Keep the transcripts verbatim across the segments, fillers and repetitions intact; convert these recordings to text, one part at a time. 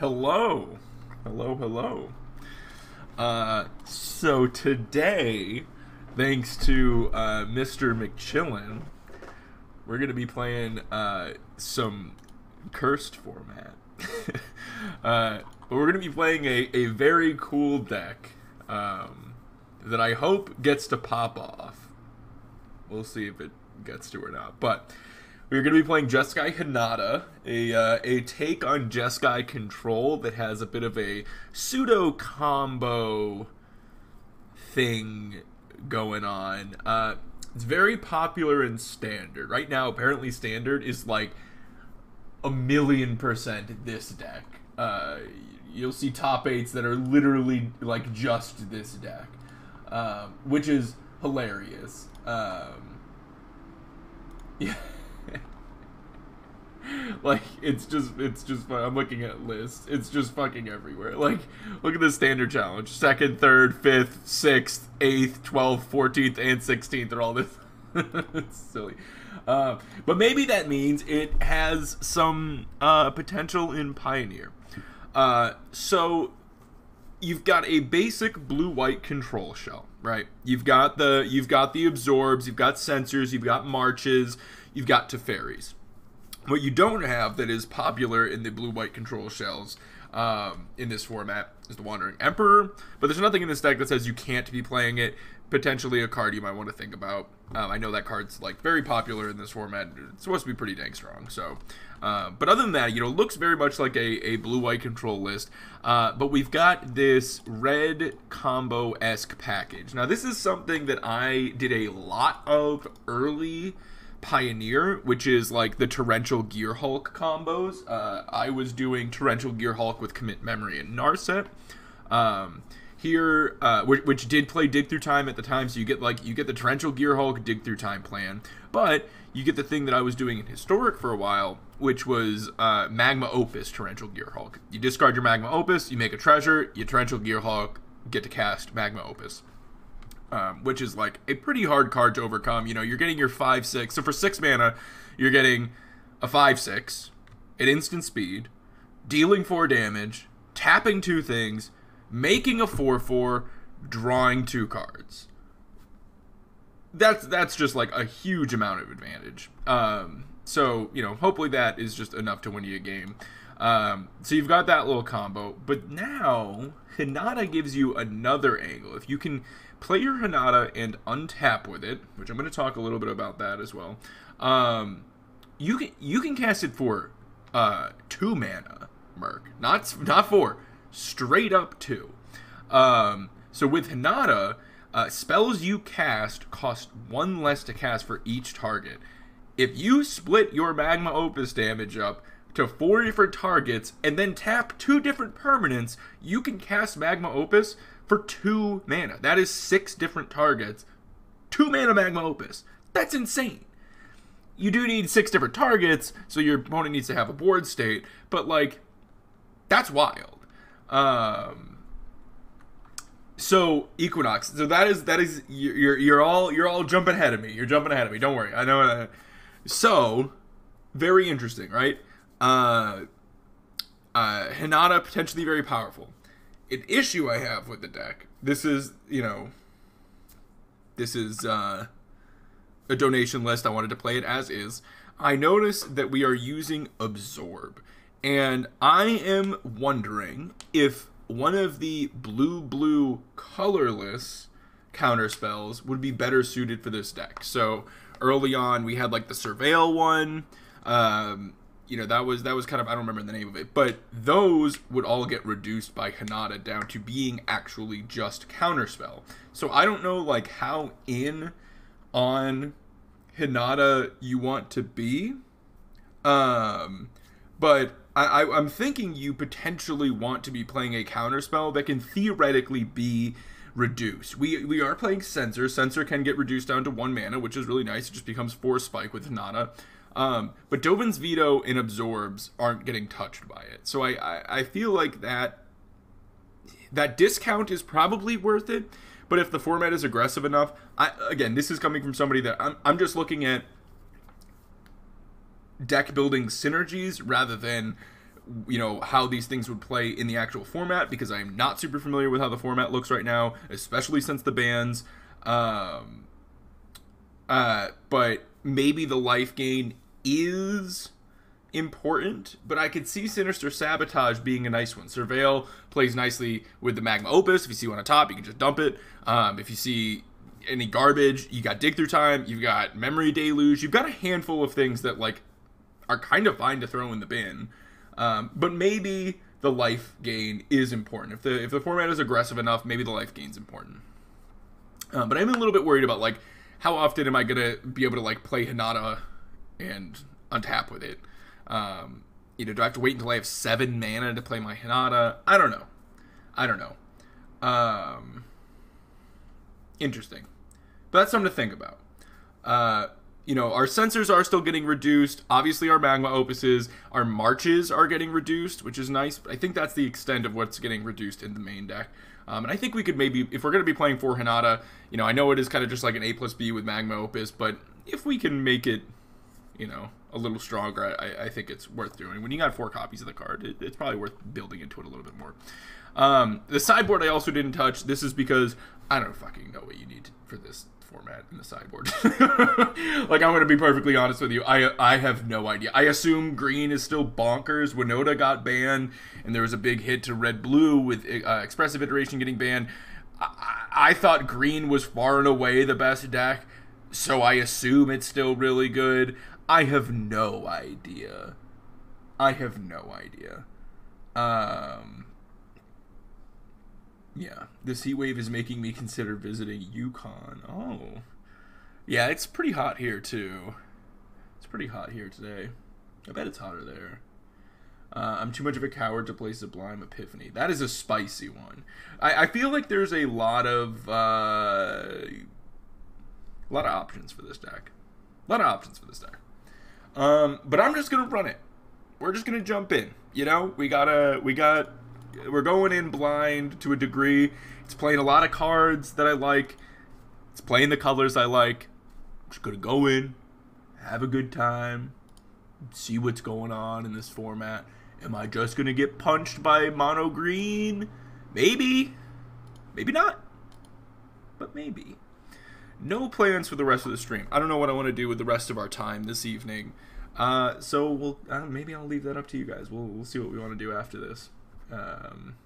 Hello. Hello, hello. Uh, so today, thanks to uh, Mister McChillin, we're going to be playing uh, some cursed format. uh, but we're going to be playing a, a very cool deck um, that I hope gets to pop off. We'll see if it gets to or not. But we're going to be playing Jeskai Hinata, a, uh, a take on Jeskai Control that has a bit of a pseudo-combo thing going on. Uh, it's very popular in Standard. Right now, apparently Standard is like a million percent this deck. Uh, you'll see top eights that are literally like just this deck, um, which is hilarious. Um, yeah. Like, it's just, it's just, I'm looking at lists. It's just fucking everywhere. Like, look at the Standard Challenge. Second, third, fifth, sixth, eighth, twelfth, fourteenth, and sixteenth are all this. It's silly. Uh, but maybe that means it has some uh, potential in Pioneer. Uh, so, you've got a basic blue-white control shell, right? You've got the, you've got the Absorbs, you've got Censors, you've got Marches, you've got Teferis. What you don't have that is popular in the blue-white control shells um, in this format is the Wandering Emperor, but there's nothing in this deck that says you can't be playing it. Potentially a card you might want to think about. Um, I know that card's like very popular in this format. It's supposed to be pretty dang strong. So, uh, but other than that, you know, it looks very much like a, a blue-white control list. Uh, but we've got this red combo-esque package. Now, this is something that I did a lot of early Pioneer, which is like the Torrential Gear Hulk combos. Uh, I was doing Torrential Gear Hulk with Commit Memory and Narset. Um, here, uh, which, which did play Dig Through Time at the time, so you get like you get the Torrential Gear Hulk Dig Through Time plan, but you get the thing that I was doing in Historic for a while, which was uh, Magma Opus Torrential Gear Hulk. You discard your Magma Opus, you make a treasure, you Torrential Gear Hulk, get to cast Magma Opus. Um, which is like a pretty hard card to overcome. You know, you're getting your five six. So for six mana, you're getting a five six at instant speed, dealing four damage, tapping two things, making a four four, drawing two cards. That's that's just like a huge amount of advantage. Um, so, you know, hopefully that is just enough to win you a game. Um, so you've got that little combo. But now, Hinata gives you another angle. If you can play your Hinata and untap with it, which I'm going to talk a little bit about that as well. Um, you can you can cast it for uh, two mana, Merc, not not four, straight up two. Um, so with Hinata, uh, spells you cast cost one less to cast for each target. If you split your Magma Opus damage up to four different targets and then tap two different permanents, you can cast Magma Opus for two mana. That is six different targets. Two mana Magma Opus. That's insane. You do need six different targets, so your opponent needs to have a board state, but like, that's wild. Um, so Equinox. So that is that is you're you're all you're all jumping ahead of me. You're jumping ahead of me. Don't worry. I know that. So very interesting, right? Uh, uh, Hinata potentially very powerful. An issue I have with the deck, this is, you know, this is uh, a donation list. I wanted to play it as is. I noticed that we are using Absorb, and I am wondering if one of the blue-blue colorless counter spells would be better suited for this deck. So early on, we had like the Surveil one, um, you know, that was that was kind of, I don't remember the name of it, but those would all get reduced by Hinata down to being actually just counterspell. So I don't know like how in on Hinata you want to be, um, but I, I, I'm thinking you potentially want to be playing a counterspell that can theoretically be reduced. We we are playing Censor. Censor can get reduced down to one mana, which is really nice. It just becomes four spike with Hinata. Um, but Dovin's Veto and Absorbs aren't getting touched by it. So I, I, I feel like that that discount is probably worth it. But if the format is aggressive enough, I, again, this is coming from somebody that I'm, I'm just looking at deck building synergies rather than you know, how these things would play in the actual format, because I am not super familiar with how the format looks right now, especially since the bans. Um, uh, but maybe the life gain is important, but I could see Sinister Sabotage being a nice one. Surveil plays nicely with the Magma Opus. If you see one on top, you can just dump it. Um, if you see any garbage, you got Dig Through Time, you've got Memory Deluge, you've got a handful of things that, like, are kind of fine to throw in the bin. Um, but maybe the life gain is important. If the if the format is aggressive enough, maybe the life gain's important. Um, but I'm a little bit worried about, like, how often am I going to be able to, like, play Hinata and untap with it? Um, you know, do I have to wait until I have seven mana to play my Hinata? I don't know. I don't know. Um, interesting. But that's something to think about. Uh, you know, our Censors are still getting reduced. Obviously, our Magma Opuses, our Marches are getting reduced, which is nice. But I think that's the extent of what's getting reduced in the main deck. Um, and I think we could maybe, if we're going to be playing for Hinata, you know, I know it is kind of just like an A plus B with Magma Opus, but if we can make it, you know, a little stronger, I, I think it's worth doing. When you got four copies of the card, it, it's probably worth building into it a little bit more. Um, the sideboard I also didn't touch. This is because I don't fucking know what you need for this format in the sideboard. Like, I'm going to be perfectly honest with you. I I have no idea. I assume green is still bonkers. Winota got banned, and there was a big hit to red-blue with uh, Expressive Iteration getting banned. I, I thought green was far and away the best deck, so I assume it's still really good. I have no idea. I have no idea. Um... Yeah, this heat wave is making me consider visiting Yukon. Oh. Yeah, it's pretty hot here, too. It's pretty hot here today. I bet it's hotter there. Uh, I'm too much of a coward to play Sublime Epiphany. That is a spicy one. I, I feel like there's a lot of, uh, a lot of options for this deck. A lot of options for this deck. Um, but I'm just going to run it. We're just going to jump in. You know, we gotta, we got... we're going in blind to a degree. It's playing a lot of cards that I like. It's playing the colors I like. I'm just going to go in, have a good time, see what's going on in this format. Am I just going to get punched by Mono Green? Maybe. Maybe not. But maybe. No plans for the rest of the stream. I don't know what I want to do with the rest of our time this evening. Uh, so we'll uh, maybe I'll leave that up to you guys. We'll, we'll see what we want to do after this. Um,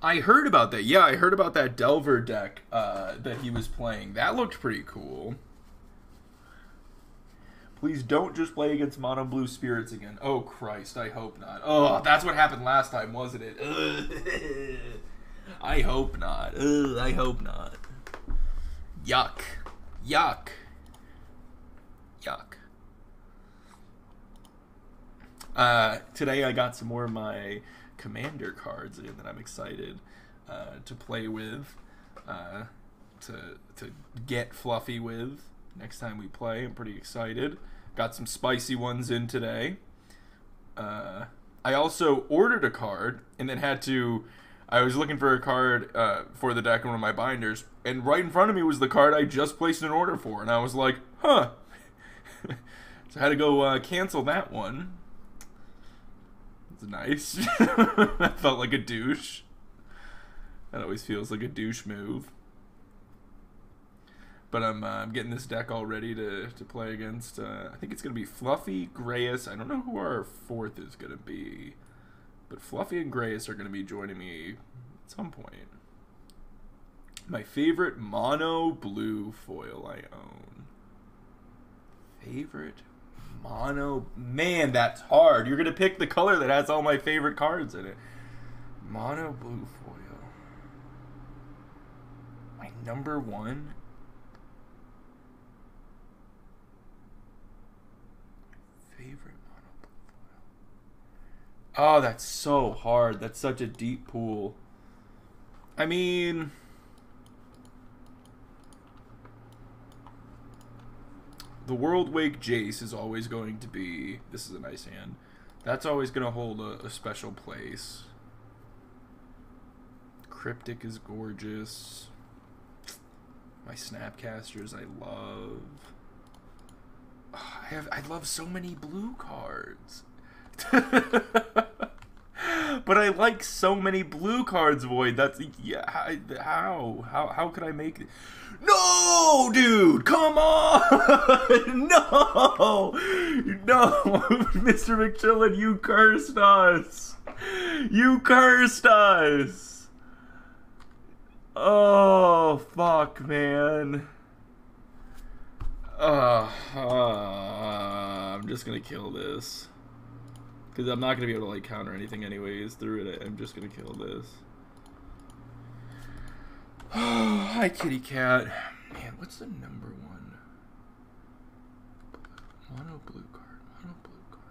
I heard about that. Yeah, I heard about that Delver deck uh, that he was playing. That looked pretty cool. Please don't just play against Mono Blue Spirits again. Oh, Christ, I hope not. Oh, that's what happened last time, wasn't it? Ugh. I hope not. Ugh, I hope not. Yuck. Yuck. Yuck. Uh, today I got some more of my Commander cards in that I'm excited uh, to play with, uh, to, to get fluffy with. Next time we play, I'm pretty excited. Got some spicy ones in today. Uh, I also ordered a card and then had to, I was looking for a card uh, for the deck in one of my binders, and right in front of me was the card I just placed an order for, and I was like, huh. So I had to go uh, cancel that one. Nice. That felt like a douche. That always feels like a douche move. But I'm, uh, I'm getting this deck all ready to, to play against. Uh, I think it's going to be Fluffy, Grayus. I don't know who our fourth is going to be. But Fluffy and Grayus are going to be joining me at some point. My favorite mono blue foil I own. Favorite Mono, man, that's hard. You're gonna pick the color that has all my favorite cards in it. Mono blue foil. My number one. Favorite mono blue foil. Oh, that's so hard. That's such a deep pool. I mean, the Worldwake Jace is always going to be... This is a nice hand. That's always going to hold a, a special place. Cryptic is gorgeous. My Snapcasters I love. Oh, I have I love so many blue cards. But I like so many blue cards, Void. That's yeah. How how how could I make it? No, dude, come on! No, no, Mister McChillin, you cursed us. You cursed us. Oh fuck, man. Uh, uh, I'm just gonna kill this. Because I'm not going to be able to, like, counter anything anyways through it. I'm just going to kill this. Oh, hi, kitty cat. Man, what's the number one? Mono blue card. Mono blue card.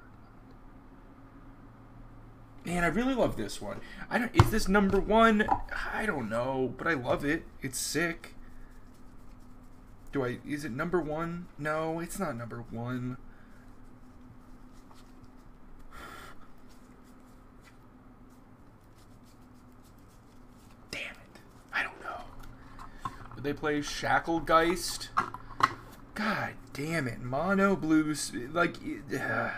Man, I really love this one. I don't. Is this number one? I don't know, but I love it. It's sick. Do I... Is it number one? No, it's not number one. They play Shacklegeist. God damn it. Mono blue. Like. Uh.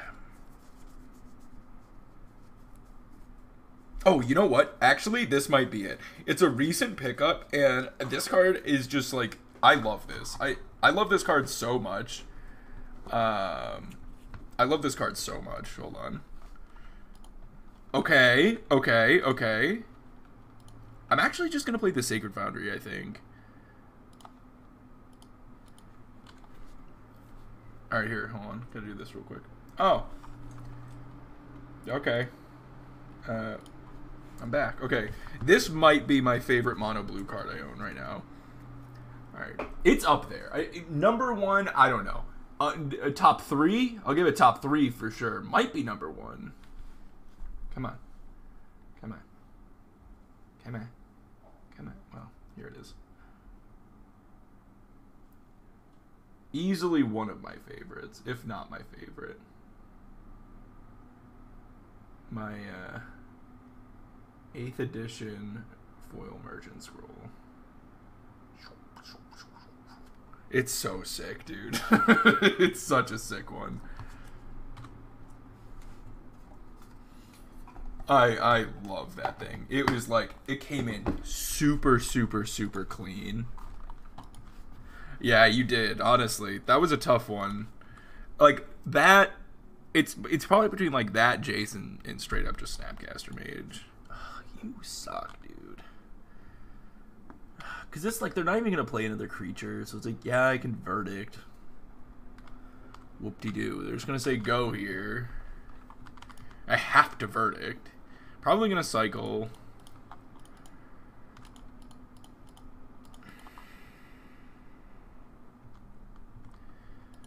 Oh, you know what? Actually, this might be it. It's a recent pickup, and this card is just like. I love this. I, I love this card so much. Um, I love this card so much. Hold on. Okay. Okay. Okay. I'm actually just going to play the Sacred Foundry, I think. All right, here, hold on. Gotta do this real quick. Oh. Okay. Uh, I'm back. Okay. This might be my favorite mono blue card I own right now. All right. It's up there. I, number one, I don't know. Uh, top three? I'll give it top three for sure. Might be number one. Come on. Come on. Come on. Come on. Well, here it is. Easily one of my favorites, if not my favorite. My uh, eighth edition foil merchant scroll. It's so sick, dude. It's such a sick one. I I love that thing. It was like it came in super super super clean. Yeah, you did. Honestly, that was a tough one. Like that, it's it's probably between like that, Jason, and straight up just Snapcaster Mage. Ugh, you suck, dude. Cause it's like they're not even gonna play another creature, so it's like yeah, I can verdict. Whoop de doo. They're just gonna say go here. I have to verdict. Probably gonna cycle.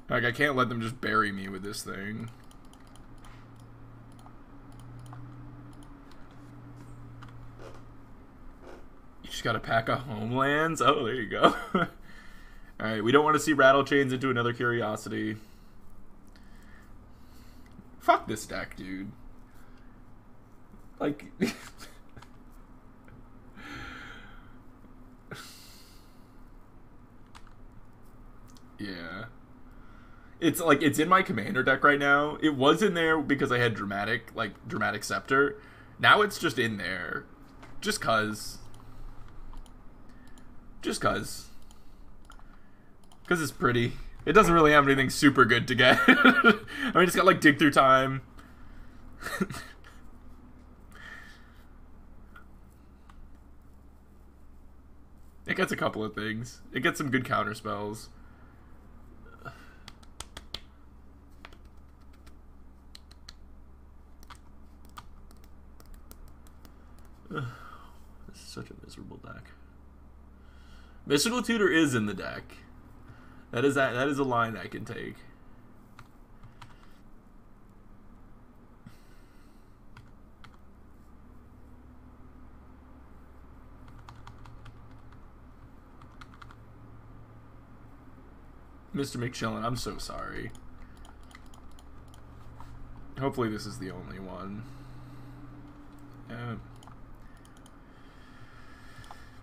Like, I can't let them just bury me with this thing. You just gotta pack a homelands? Oh, there you go. Alright, we don't want to see Rattle Chains into another Curiosity. Fuck this deck, dude. Like... yeah. It's like it's in my commander deck right now. It was in there because I had dramatic, like dramatic scepter. Now it's just in there, just cause, just cause, cause it's pretty. It doesn't really have anything super good to get. I mean, it's got like Dig Through Time. It gets a couple of things. It gets some good counter spells. This is such a miserable deck. Mystical Tutor is in the deck. That is that. That is a line I can take. Mister McChillin, I'm so sorry. Hopefully this is the only one. Uh,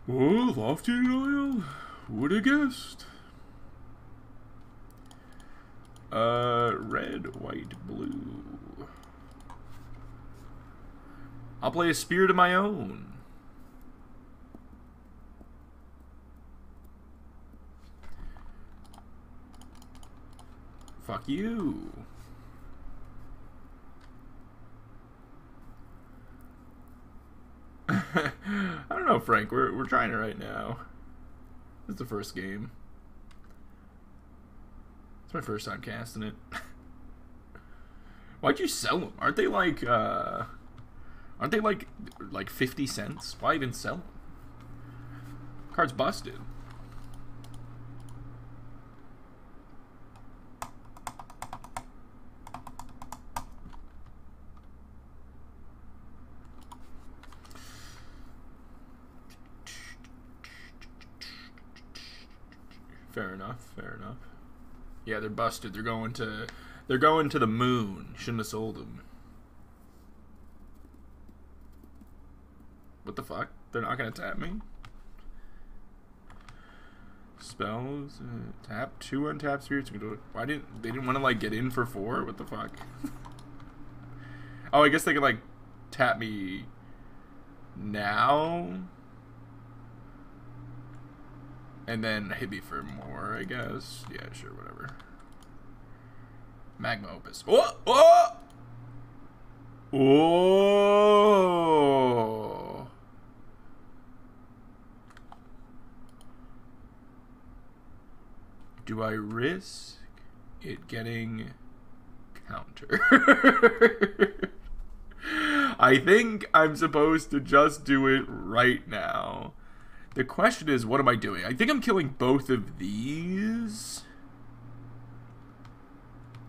Oh, Lofty Denial. Would have guessed. Uh, red, white, blue. I'll play a Spirit of my own. Fuck you. I don't know, Frank. We're, we're trying it right now. It's the first game. It's my first time casting it. Why'd you sell them? Aren't they like, uh... Aren't they like, like fifty cents? Why even sell them? Card's busted. Fair enough, fair enough. Yeah, they're busted. They're going to they're going to the moon. Shouldn't have sold them. What the fuck? They're not going to tap me? Spells, uh, tap two untapped spirits. Why didn't they didn't want to like get in for four? What the fuck? Oh, I guess they could like tap me now. And then hit me for more, I guess. Yeah, sure, whatever. Magma Opus. Oh! Oh! Oh! Do I risk it getting countered? I think I'm supposed to just do it right now. The question is, what am I doing? I think I'm killing both of these.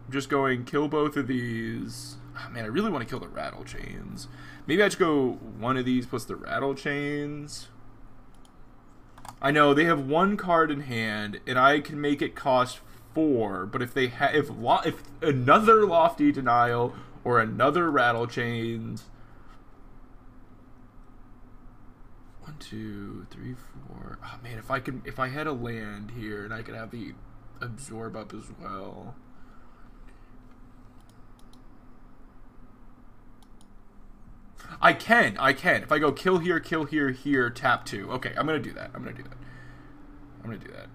I'm just going kill both of these. Oh, man, I really want to kill the Rattle Chains. Maybe I should go one of these plus the Rattle Chains. I know they have one card in hand, and I can make it cost four. But if they ha if lo if another Lofty Denial or another Rattle Chains. One, two, three, four. Oh man, if I could, if I had a land here and I could have the absorb up as well. I can, I can. If I go kill here, kill here, here, tap two. Okay, I'm gonna do that. I'm gonna do that. I'm gonna do that.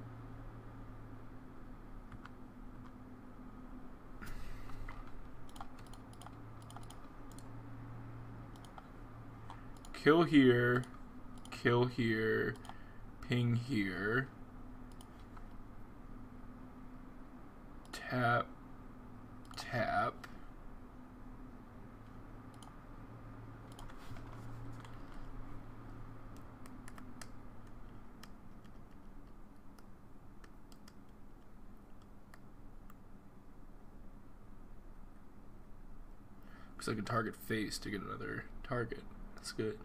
Kill here. Kill here, ping here, tap, tap. Looks like a target face to get another target. That's good.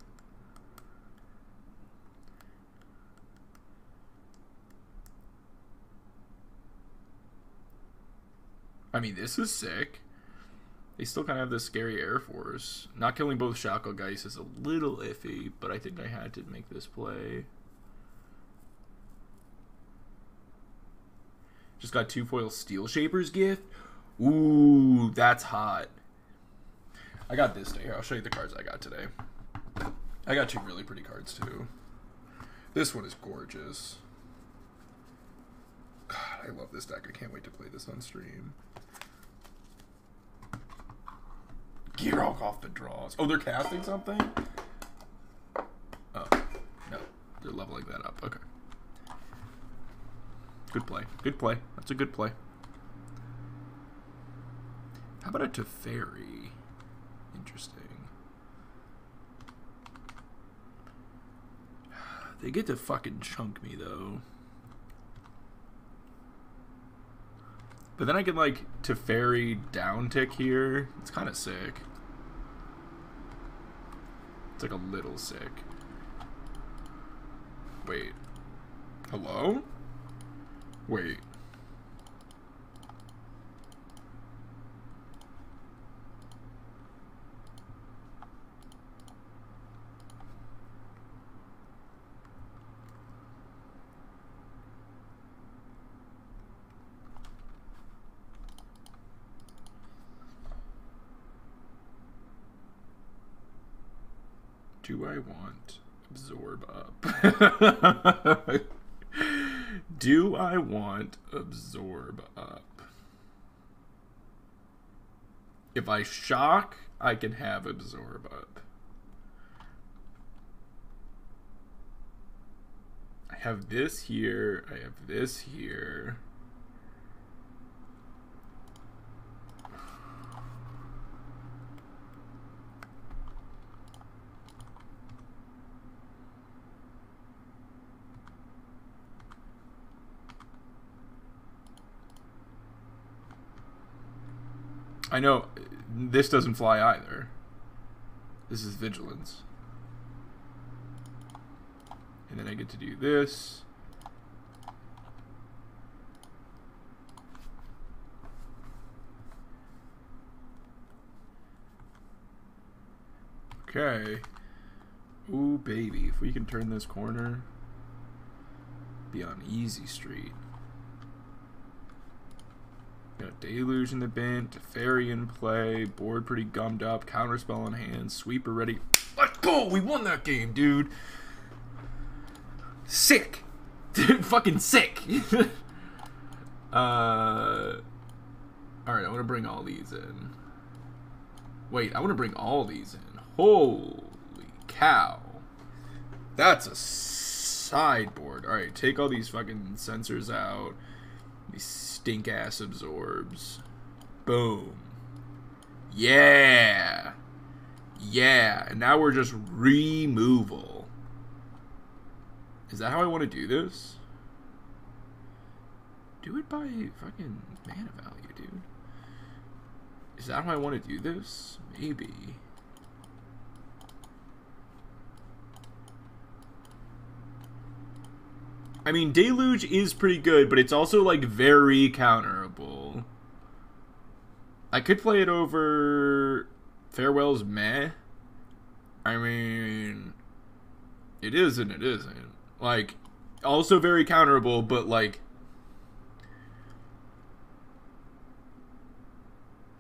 I mean, this is sick. They still kind of have this scary Air Force. Not killing both Shacklegeist is a little iffy, but I think I had to make this play. Just got two foil Steel Shapers gift. Ooh, that's hot. I got this day. Here, I'll show you the cards I got today. I got two really pretty cards, too. This one is gorgeous. God, I love this deck. I can't wait to play this on stream. Gearhulk off the draws. Oh, they're casting something? Oh, no. They're leveling that up. Okay. Good play. Good play. That's a good play. How about a Teferi? Interesting. They get to fucking chunk me, though. But then I can, like, Teferi downtick here. It's kind of sick. It's, like, a little sick. Wait. Hello? Wait. Do I want Absorb up? Do I want Absorb up? If I shock, I can have Absorb up. I have this here. I have this here. I know this doesn't fly either. This is Vigilance. And then I get to do this. Okay. Ooh, baby. If we can turn this corner, be on easy street. Got Deluge in the bin, Teferi in play, board pretty gummed up, counterspell in hand, sweeper ready. Let's go! We won that game, dude! Sick! Dude, fucking sick! uh, Alright, I want to bring all these in. Wait, I want to bring all these in. Holy cow. That's a sideboard. Alright, take all these fucking sensors out. These stink ass absorbs. Boom. Yeah. Yeah. And now we're just removal. Is that how I want to do this? Do it by fucking mana value, dude. Is that how I want to do this? Maybe. I mean, Deluge is pretty good, but it's also, like, very counterable. I could play it over Farewell's meh. I mean, it is and it isn't. Like, also very counterable, but, like...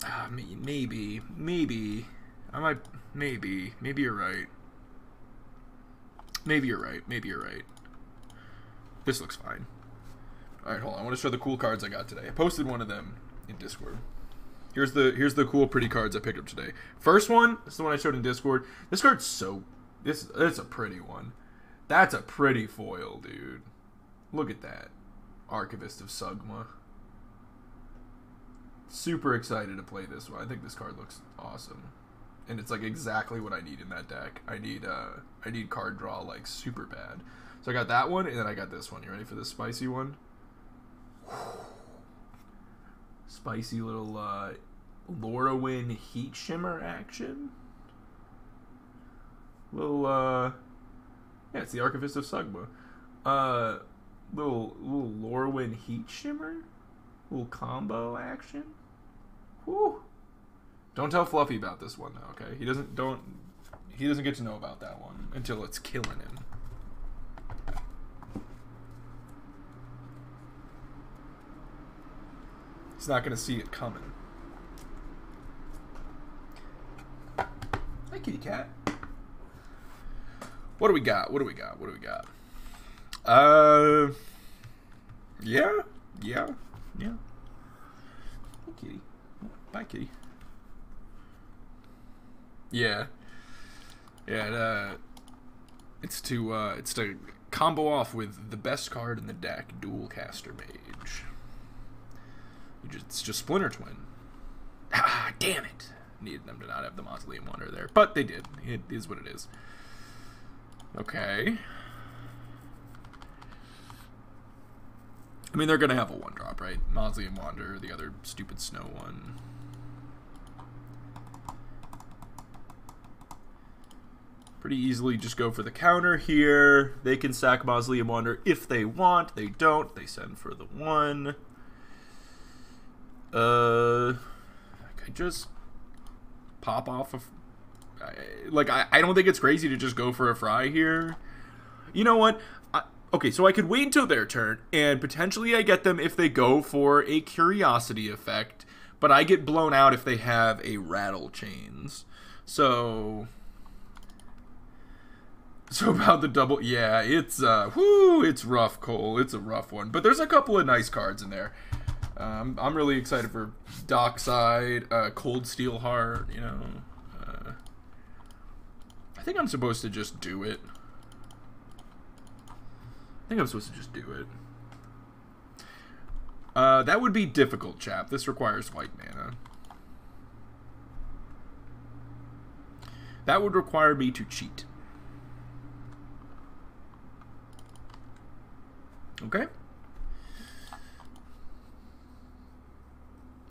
Uh, maybe, maybe. I might... Maybe. Maybe you're right. Maybe you're right. Maybe you're right. This looks fine. Alright, hold on. I want to show the cool cards I got today. I posted one of them in Discord. Here's the here's the cool, pretty cards I picked up today. First one, this is the one I showed in Discord. This card's so... This, it's a pretty one. That's a pretty foil, dude. Look at that. Archivist of Sugma. Super excited to play this one. I think this card looks awesome. And it's, like, exactly what I need in that deck. I need, uh, I need card draw, like, super bad. So I got that one, and then I got this one. You ready for this spicy one? Whew. Spicy little uh, Lorwyn Heat Shimmer action. Little, uh... yeah, it's the Archivist of Sugma. Uh, little, little Lorwyn Heat Shimmer? Little combo action? Whew. Don't tell Fluffy about this one, though, okay? He doesn't, don't, he doesn't get to know about that one until it's killing him. He's not going to see it coming. Hi, kitty cat. What do we got? What do we got? What do we got? Uh, yeah, yeah, yeah. Hey, kitty. Bye, kitty. Yeah. Yeah, it, uh, it's to, uh, it's to combo off with the best card in the deck, Dual Caster Mage. It's just Splinter Twin. Ah, damn it. Needed them to not have the Mausoleum Wanderer there. But they did. It is what it is. Okay. I mean, they're going to have a one-drop, right? Mausoleum Wanderer, the other stupid snow one. Pretty easily just go for the counter here. They can sack Mausoleum Wanderer if they want. They don't. They send for the one. Uh, I could just pop off of, like, I, I don't think it's crazy to just go for a Fry here. You know what? I, okay, so I could wait until their turn, and potentially I get them if they go for a Curiosity effect, but I get blown out if they have a Rattle Chains. So, So about the double, yeah, it's uh, whoo, it's rough, Cole. It's a rough one, but there's a couple of nice cards in there. Um, I'm really excited for Dockside, uh, Cold Steel Heart. You know, uh, I think I'm supposed to just do it. I think I'm supposed to just do it. Uh, that would be difficult, chap. This requires white mana. That would require me to cheat. Okay.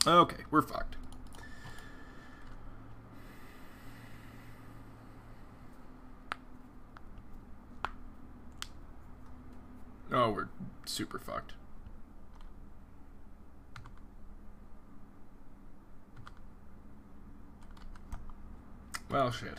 Okay, we're fucked. Oh, we're super fucked. Well, shit.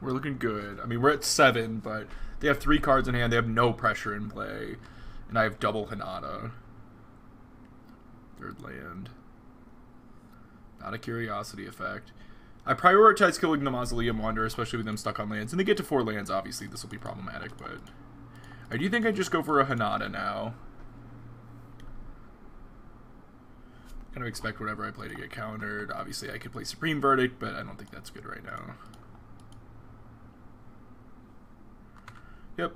We're looking good. I mean, we're at seven, but they have three cards in hand. They have no pressure in play. And I have double Hinata. Third land. Not a curiosity effect. I prioritize killing the Mausoleum Wanderer, especially with them stuck on lands. And they get to four lands, obviously. This will be problematic, but... I do think I just go for a Hinata now. Kind of expect whatever I play to get countered. Obviously, I could play Supreme Verdict, but I don't think that's good right now. Yep.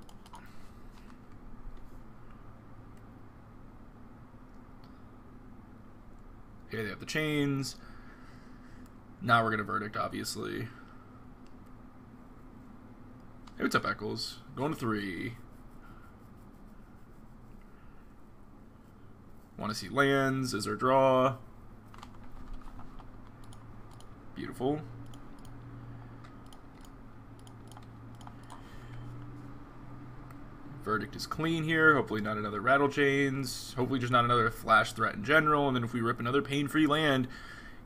Here they have the chains. Now we're gonna verdict, obviously. Hey, what's up, Eccles? Going to three. Wanna see lands, is there a draw? Beautiful. Verdict is clean here. Hopefully not another Rattle Chains. Hopefully just not another flash threat in general. And then if we rip another pain-free land,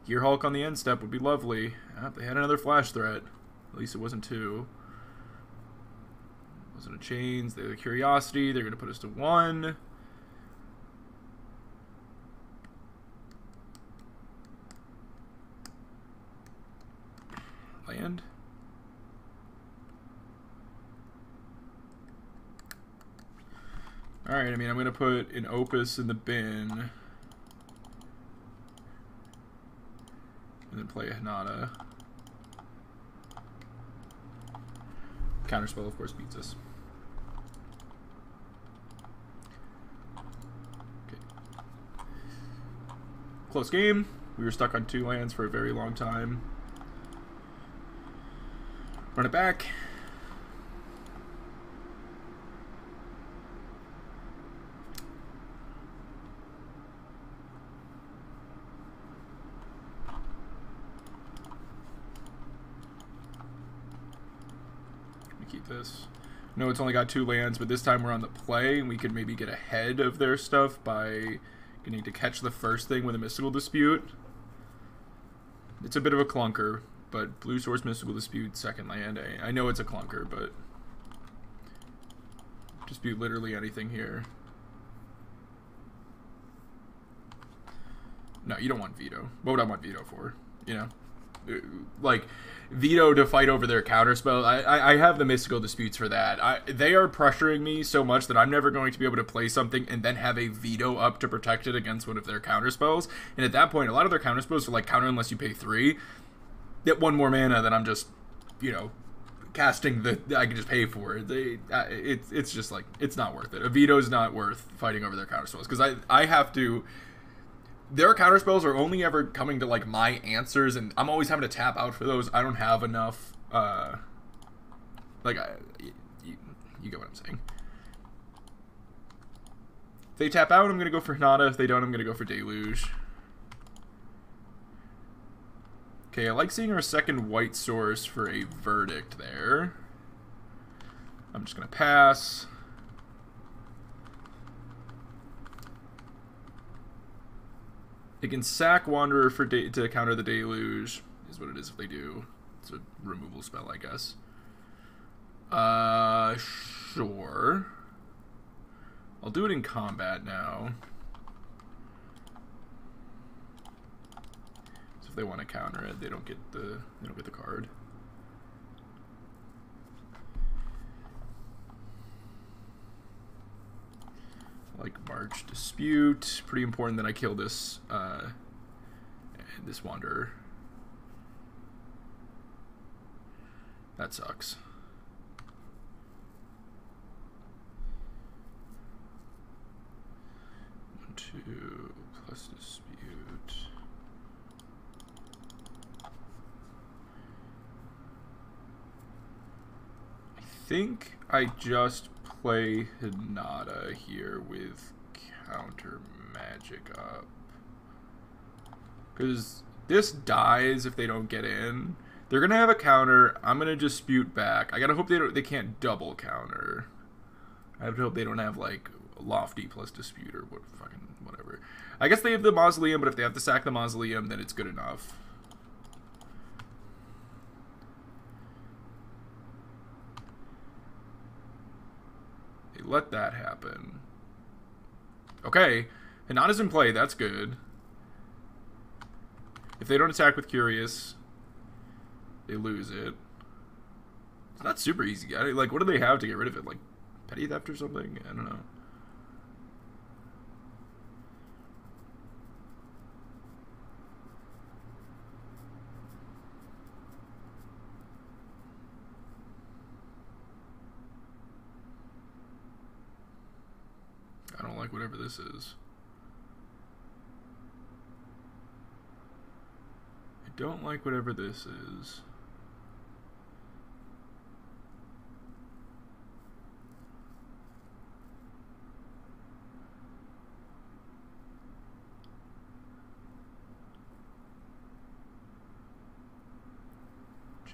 Gearhulk on the end step would be lovely. Oh, they had another flash threat. At least it wasn't two. It wasn't a Chains. They're the Curiosity. They're going to put us to one. Land. Alright, I mean, I'm going to put an Opus in the bin. And then play a Hinata. Counterspell, of course, beats us. Okay. Close game. We were stuck on two lands for a very long time. Run it back. This. No, it's only got two lands, but this time we're on the play, and we could maybe get ahead of their stuff by getting to catch the first thing with a Mystical Dispute. It's a bit of a clunker, but blue source Mystical Dispute, second land. I, I know it's a clunker, but dispute literally anything here. No, you don't want Veto. What would I want Veto for? You know? Like, Veto to fight over their counterspell. I, I, I have the Mystical Disputes for that. I, they are pressuring me so much that I'm never going to be able to play something and then have a Veto up to protect it against one of their counterspells. And at that point, a lot of their counterspells are like counter unless you pay three. Get one more mana, then I'm just, you know, casting the... I can just pay for it. They, uh, it's it's just like, it's not worth it. A Veto's not worth fighting over their counterspells. Because I, I have to... Their counterspells are only ever coming to, like, my answers, and I'm always having to tap out for those. I don't have enough, uh... Like, I, you, you get what I'm saying. If they tap out, I'm going to go for Hinata. If they don't, I'm going to go for Deluge. Okay, I like seeing our second white source for a verdict there. I'm just going to pass... They can sack Wanderer for de to counter the Deluge, is what it is if they do. It's a removal spell, I guess. Uh, sure. I'll do it in combat now. So if they want to counter it, they don't get the they don't get the card. Like March Dispute. Pretty important that I kill this uh, this Wanderer. That sucks. One, two, plus Dispute. I think I just... play Hinata here with counter magic up. Because this dies if they don't get in. They're going to have a counter. I'm going to dispute back. I got to hope they don't, they can't double counter. I have to hope they don't have like Lofty plus Dispute or what fucking whatever. I guess they have the Mausoleum, but if they have to sack the Mausoleum, then it's good enough. Let that happen. Okay. Hinata's in play. That's good. If they don't attack with Curious, they lose it. It's not super easy. I, like, what do they have to get rid of it? Like, Petty Theft or something? I don't know. I don't like whatever this is. I don't like whatever this is.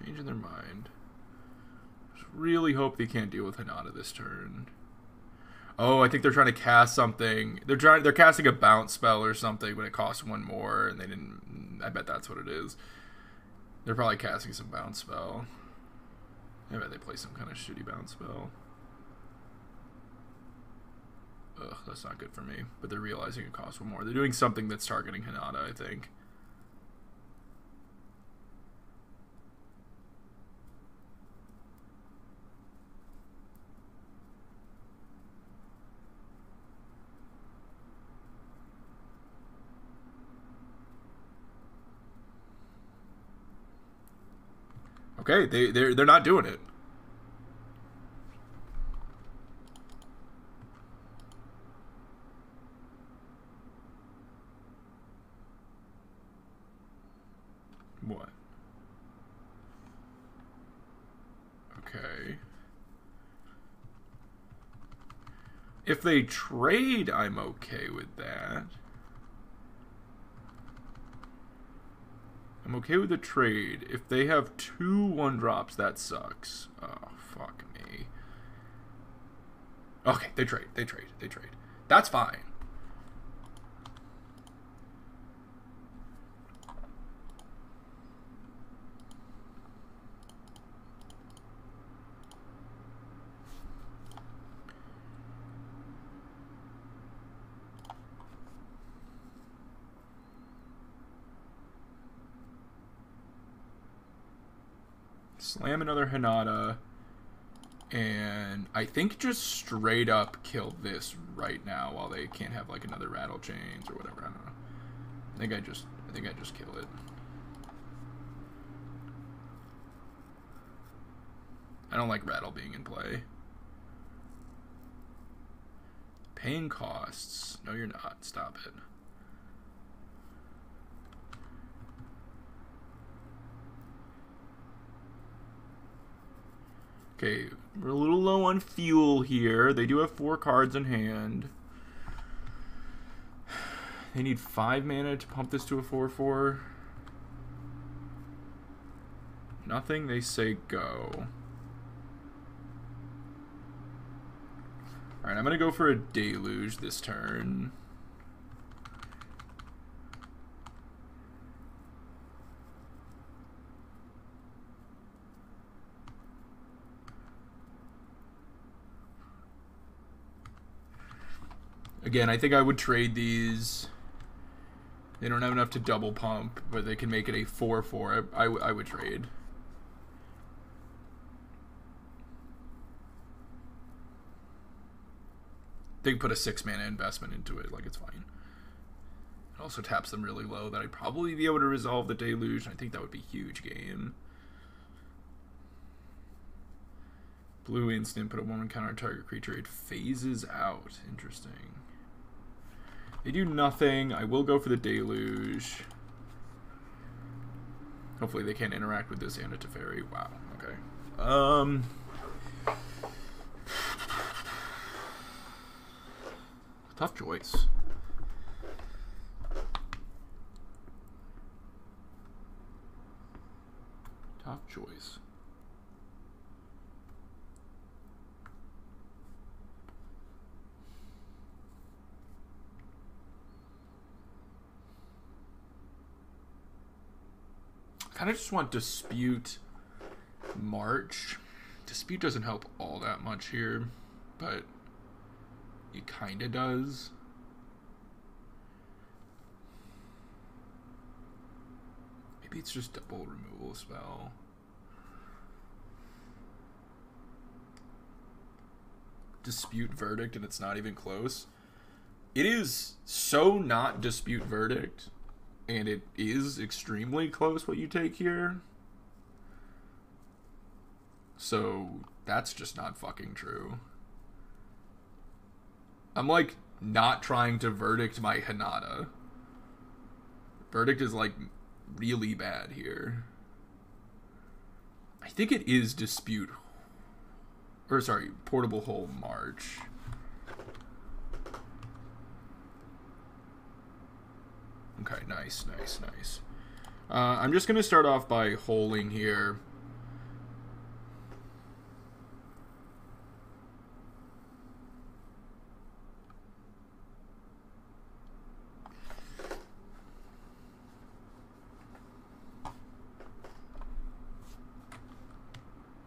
Changing their mind. Just really hope they can't deal with Hinata this turn. Oh, I think they're trying to cast something. They're trying. They're casting a bounce spell or something, but it costs one more, and they didn't. I bet that's what it is. They're probably casting some bounce spell. I bet they play some kind of shitty bounce spell. Ugh, that's not good for me. But they're realizing it costs one more. They're doing something that's targeting Hinata, I think. Okay, they they're they're not doing it. What? Okay. If they trade, I'm okay with that. I'm okay with the trade. If they have two one-drops, that sucks. Oh, fuck me. Okay, they trade, they trade, they trade. That's fine. slam another Hinata, and I think just straight up kill this right now while they can't have like another Rattle Chains or whatever. I don't know. I think I just I think I just kill it. I don't like Rattle being in play. Paying costs. No, you're not. Stop it. Okay, we're a little low on fuel here. They do have four cards in hand. They need five mana to pump this to a four four. Nothing, they say go. Alright, I'm going to go for a Deluge this turn. Again, I think I would trade these. They don't have enough to double pump, but they can make it a four four. I, I, I would trade. They can put a six mana investment into it, like it's fine. It also taps them really low that I'd probably be able to resolve the Deluge, and I think that would be a huge game. Blue instant, put a one one counter target creature. It phases out. Interesting. They do nothing. I will go for the Deluge. Hopefully they can't interact with this and a Teferi. Wow, okay. Um... Tough choice. Tough choice. I kind of just want Dispute March. Dispute doesn't help all that much here, but it kind of does. Maybe it's just double removal spell. Dispute Verdict, and it's not even close. It is so not Dispute Verdict, and it is extremely close what you take here. So that's just not fucking true. I'm, like, not trying to Verdict my Hinata. Verdict is, like, really bad here. I think it is Dispute... Or, sorry, Portable Hole March. Okay, nice, nice, nice. Uh, I'm just going to start off by holing here.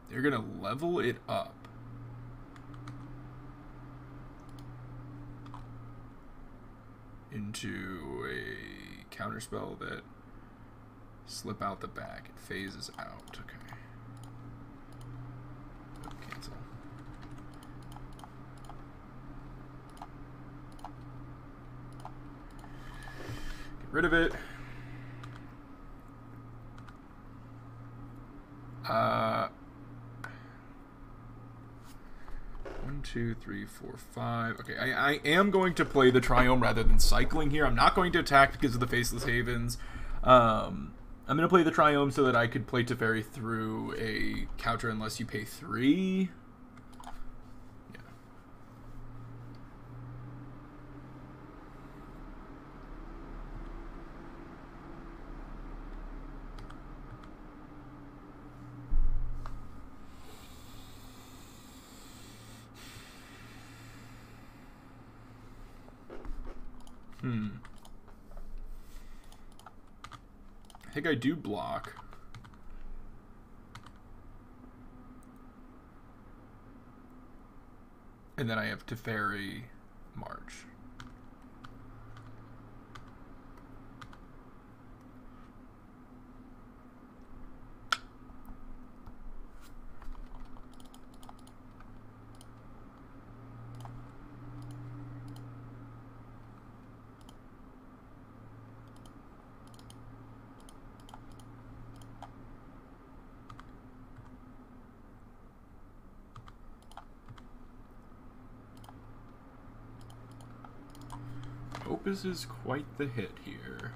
They're gonna level it up. Into a counterspell that slip out the back. It phases out. Okay. Cancel. Get rid of it. Uh Two, three, four, five. Okay, I, I am going to play the Triome rather than cycling here. I'm not going to attack because of the Faceless Havens. Um, I'm going to play the Triome so that I could play Teferi through a counter unless you pay three. Yeah. Hmm. I think I do block. And then I have Teferi March. Opus is quite the hit here.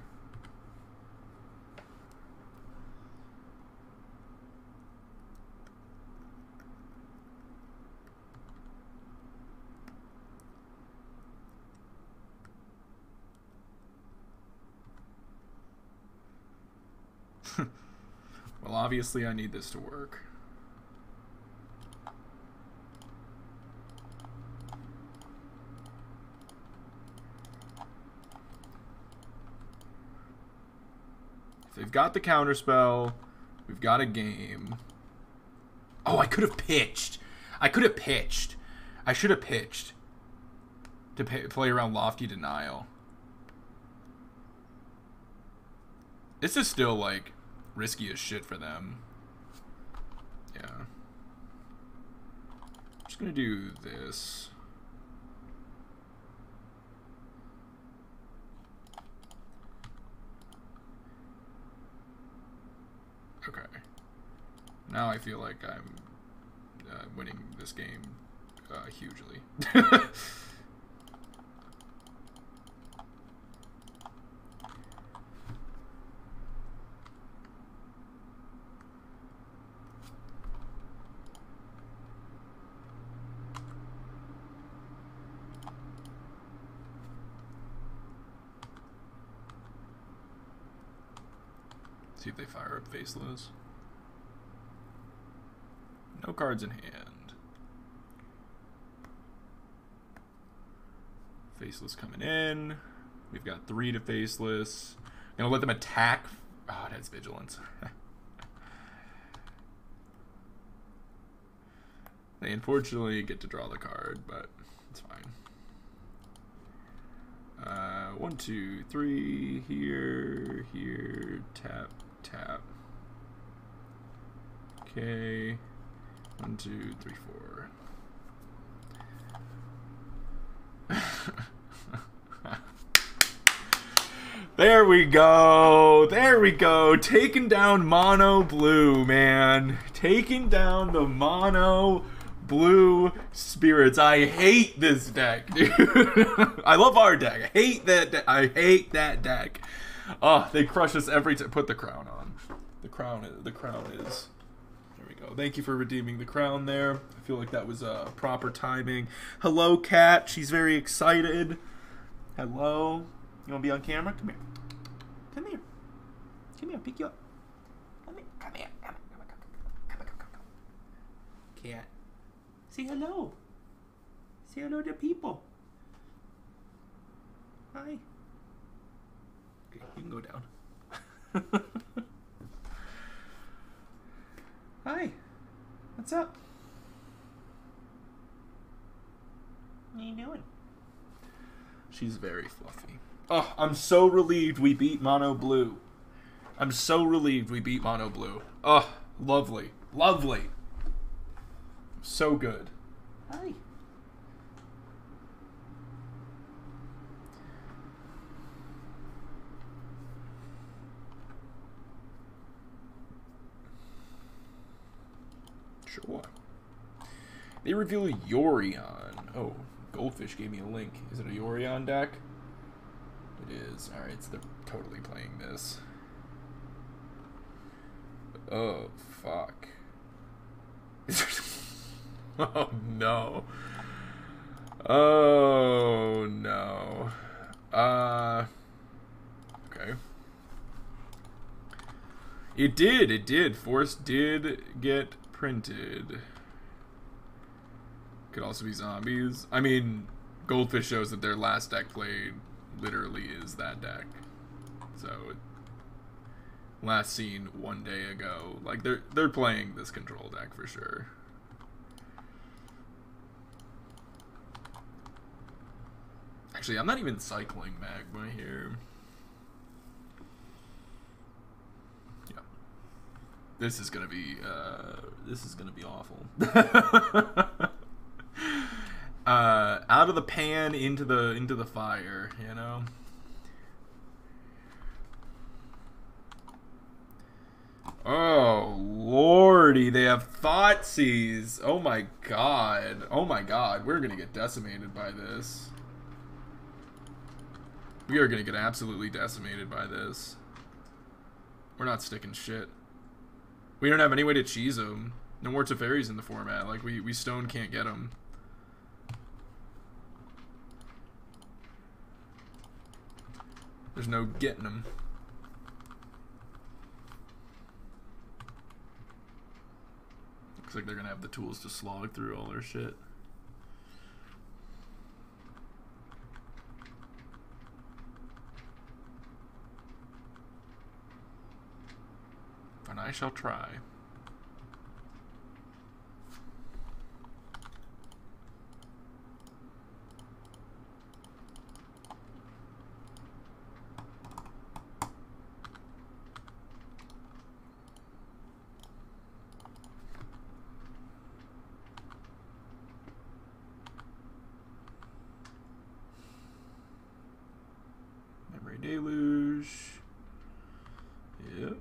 Well, obviously I need this to work. If they've got the counterspell, we've got a game. Oh, I could have pitched. I could have pitched. I should have pitched to pay, play around Lofty Denial. This is still, like, risky as shit for them. Yeah. I'm just gonna do this. Okay. Now I feel like I'm uh, winning this game uh, hugely. See if they fire up faceless. No cards in hand. Faceless coming in. We've got three to faceless. I'm gonna let them attack. Oh, that's vigilance. They unfortunately get to draw the card, but it's fine. Uh, one, two, three. Here, here. Tap. Tap. Okay. One, two, three, four. There we go. There we go. Taking down Mono Blue, man. Taking down the Mono Blue Spirits. I hate this deck, dude. I love our deck. I hate that deck. I hate that deck. Oh, they crush us every time. Put the crown on. The crown is, the crown is... There we go. Thank you for redeeming the crown there. I feel like that was uh, proper timing. Hello, cat. She's very excited. Hello. You want to be on camera? Come here. Come here. Come here. I'll pick you up. Come here. Come here. Come here. Come here. Come here. Come here. Cat. Say hello. Say hello to people. Hi. You can go down. Hi. What's up? What are you doing? She's very fluffy. Oh, I'm so relieved we beat Mono Blue. I'm so relieved we beat Mono Blue. Oh, lovely. Lovely. So good. Hi. Sure. They reveal Yorion. Oh, Goldfish gave me a link. Is it a Yorion deck? It is. Alright, so they're totally playing this. Oh, fuck. Oh, no. Oh, no. Uh... Okay. It did, it did. Force did get... printed. Could also be zombies. I mean, Goldfish shows that their last deck played literally is that deck. So, last seen one day ago. Like, they're, they're playing this control deck for sure. Actually, I'm not even cycling Magma here. This is gonna be, uh, this is gonna be awful. uh, out of the pan, into the, into the fire, you know? Oh, lordy, they have Thoughtseize. Oh my god. Oh my god, we're gonna get decimated by this. We are going to get absolutely decimated by this. We're not sticking shit. We don't have any way to cheese them. No more Teferis in the format. Like, we, we stone can't get them. There's no getting them. Looks like they're going to have the tools to slog through all their shit. And I shall try. Memory deluge. Yep.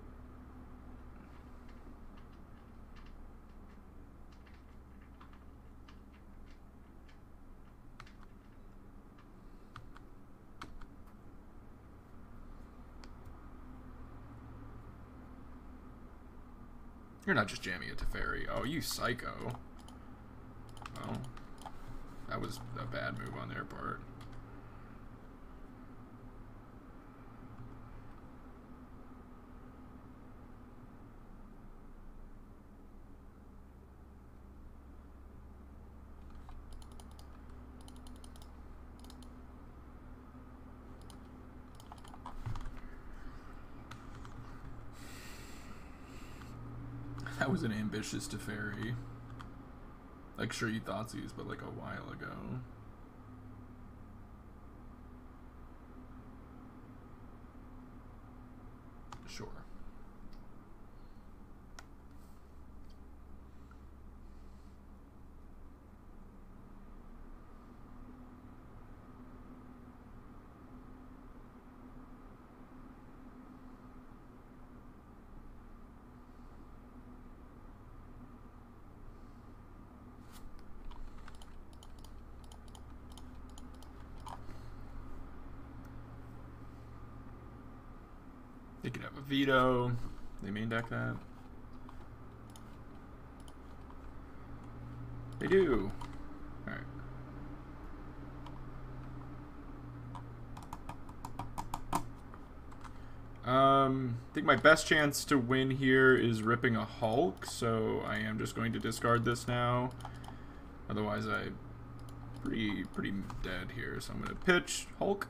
You're not just jamming it to Teferi. Oh, you psycho. Well, that was a bad move on their part. That was an ambitious Teferi. Like, sure, you Thoughtseize, but like a while ago. Sure. They could have a veto. They main deck that. They do. Alright. Um, I think my best chance to win here is ripping a Hulk, so I am just going to discard this now. Otherwise, I'm pretty, pretty dead here, so I'm going to pitch Hulk.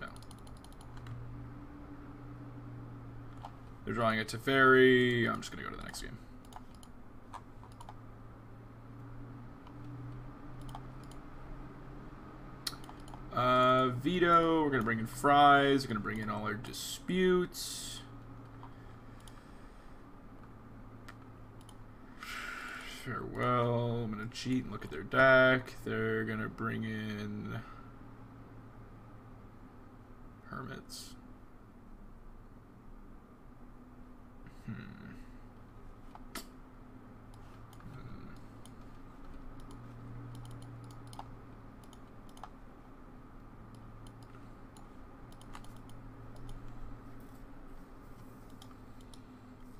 No. They're drawing a Teferi. I'm just going to go to the next game. Uh, Veto. We're going to bring in Fries. We're going to bring in all our disputes. Farewell. I'm going to cheat and look at their deck. They're going to bring in Hermits. Hmm.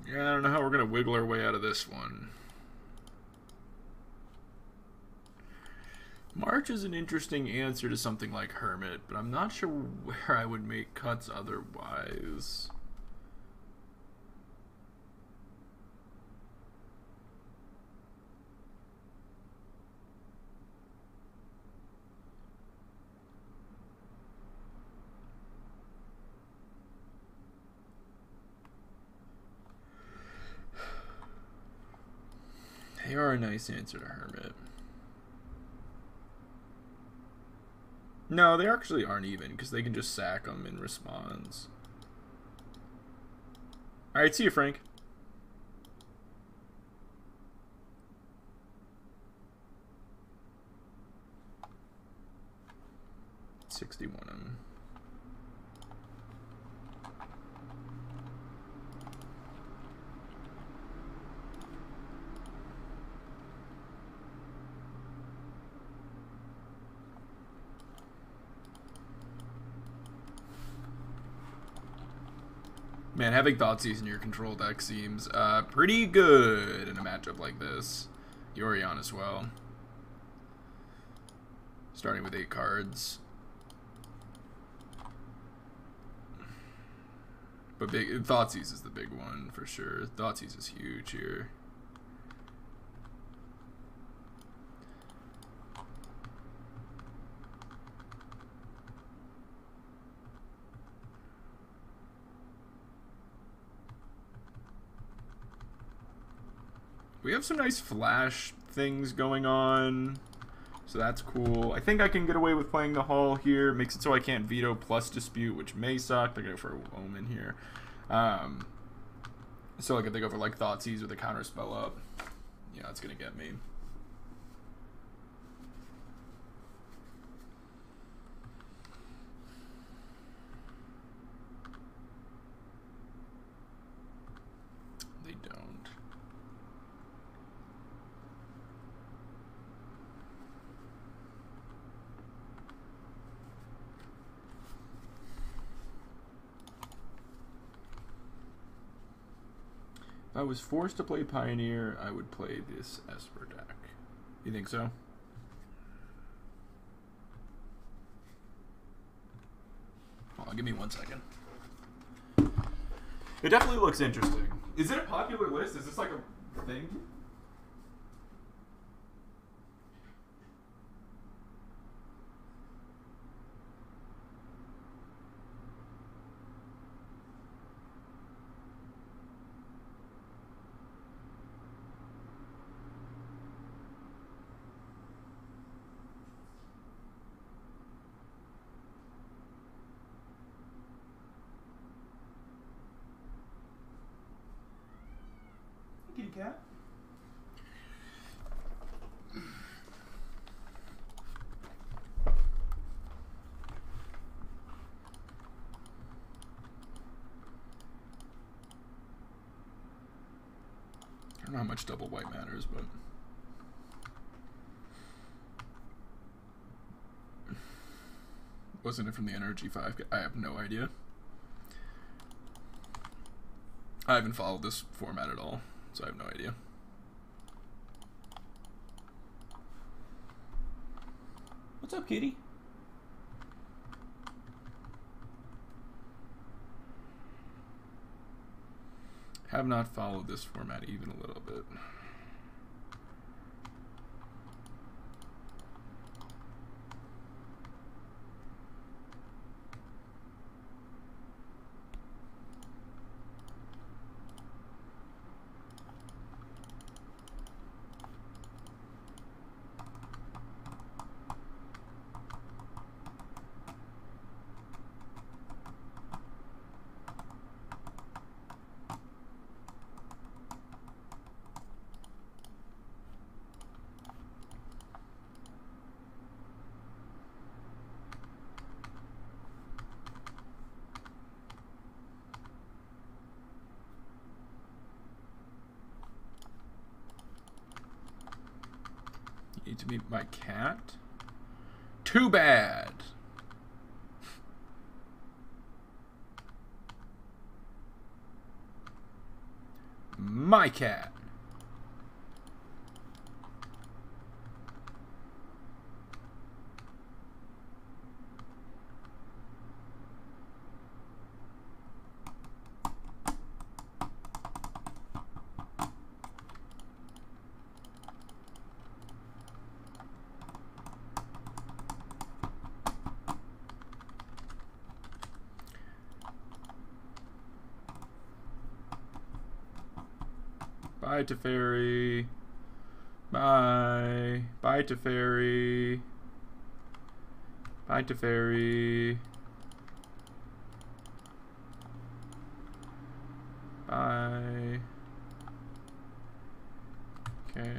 Yeah, I don't know how we're gonna wiggle our way out of this one. March is an interesting answer to something like Hermit, but I'm not sure where I would make cuts otherwise. They are a nice answer to Hermit. No, they actually aren't even, because they can just sack them in response. Alright, see you, Frank. sixty-one of them. Man, having Thoughtseize in your control deck seems uh, pretty good in a matchup like this. Yorion as well. Starting with eight cards. But big Thoughtseize is the big one for sure. Thoughtseize is huge here. We have some nice flash things going on, so that's cool. I think I can get away with playing the Hall here. Makes it so I can't veto plus Dispute, which may suck. They go for Omen here. Um, so like if they go for like Thoughtseize with a counter spell up, yeah, that's gonna get me. If I was forced to play Pioneer, I would play this Esper deck. You think so? Hold on, give me one second. It definitely looks interesting. Is it a popular list? Is this like a thing? Cat? I don't know how much double white matters, but wasn't it from the Energy five? I have no idea. I haven't followed this format at all. So I have no idea. What's up, kitty? Have not followed this format even a little bit. To meet my cat? Too bad! My cat! Bye, Teferi. Bye. Bye, Teferi. Bye, Teferi. Bye. Okay.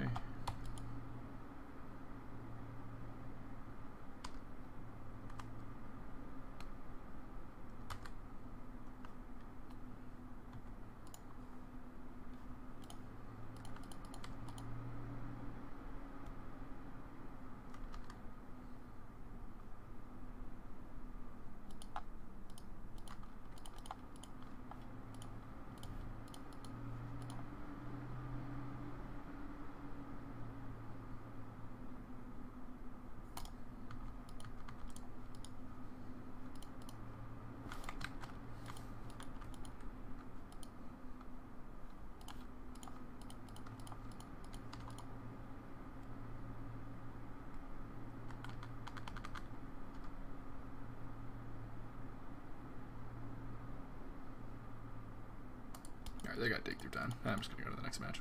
Alright, they got Dig Through Time. I'm just going to go to the next match.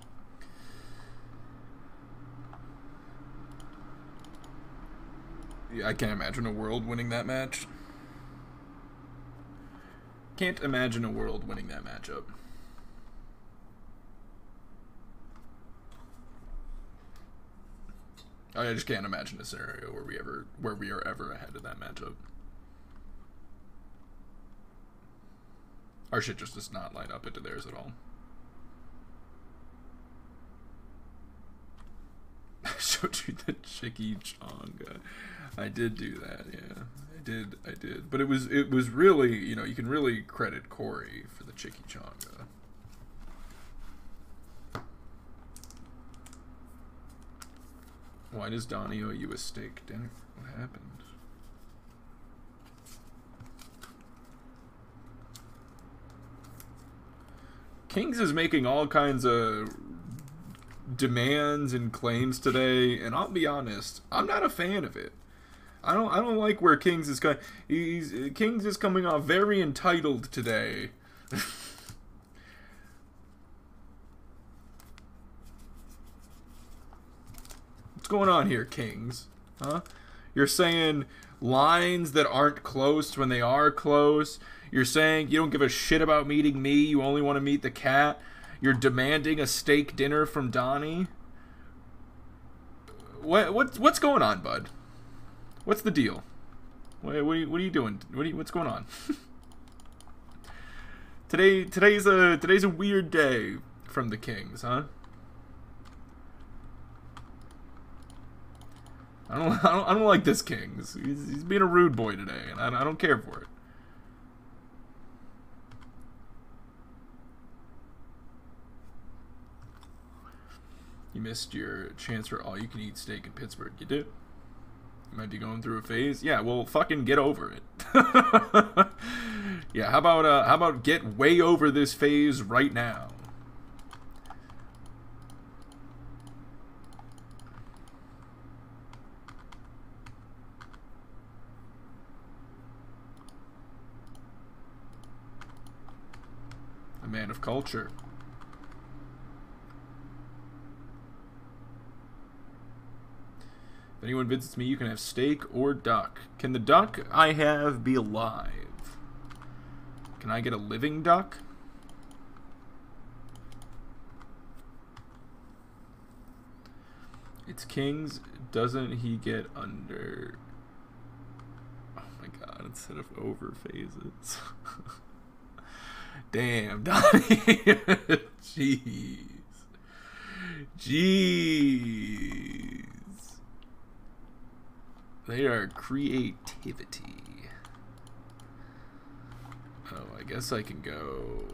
Yeah, I can't imagine a world winning that match. Can't imagine a world winning that matchup. I just can't imagine a scenario where we ever, where we are ever ahead of that matchup. Our shit just does not line up into theirs at all. I showed you the Chicky Chonga. I did do that, yeah. I did, I did. But it was, it was really, you know, you can really credit Corey for the Chicky Chonga. Why does Donnie owe you a steak dinner? What happened? Kings is making all kinds of demands and claims today, and I'll be honest, I'm not a fan of it. I don't, I don't like where Kings is going. He's Kings is coming off very entitled today. What's going on here, Kings? Huh? You're saying lines that aren't close when they are close. You're saying you don't give a shit about meeting me. You only want to meet the cat. You're demanding a steak dinner from Donnie. What, what what's going on, bud? What's the deal? What, what, are, you, what are you doing? What are you, what's going on? Today today's a today's a weird day from the Kings, huh? I don't, I don't, I don't like this Kings. He's, he's being a rude boy today, and I, I don't care for it. You missed your chance for all-you-can-eat steak in Pittsburgh. You did? You might be going through a phase. Yeah, well, fucking get over it. Yeah, how about uh, how about get way over this phase right now? A man of culture. If anyone visits me, you can have steak or duck. Can the duck I have be alive? Can I get a living duck? It's Kings. Doesn't he get under... Oh my god, instead of over phases. Damn, Donnie. Jeez. Jeez. They are creativity. Oh, I guess I can go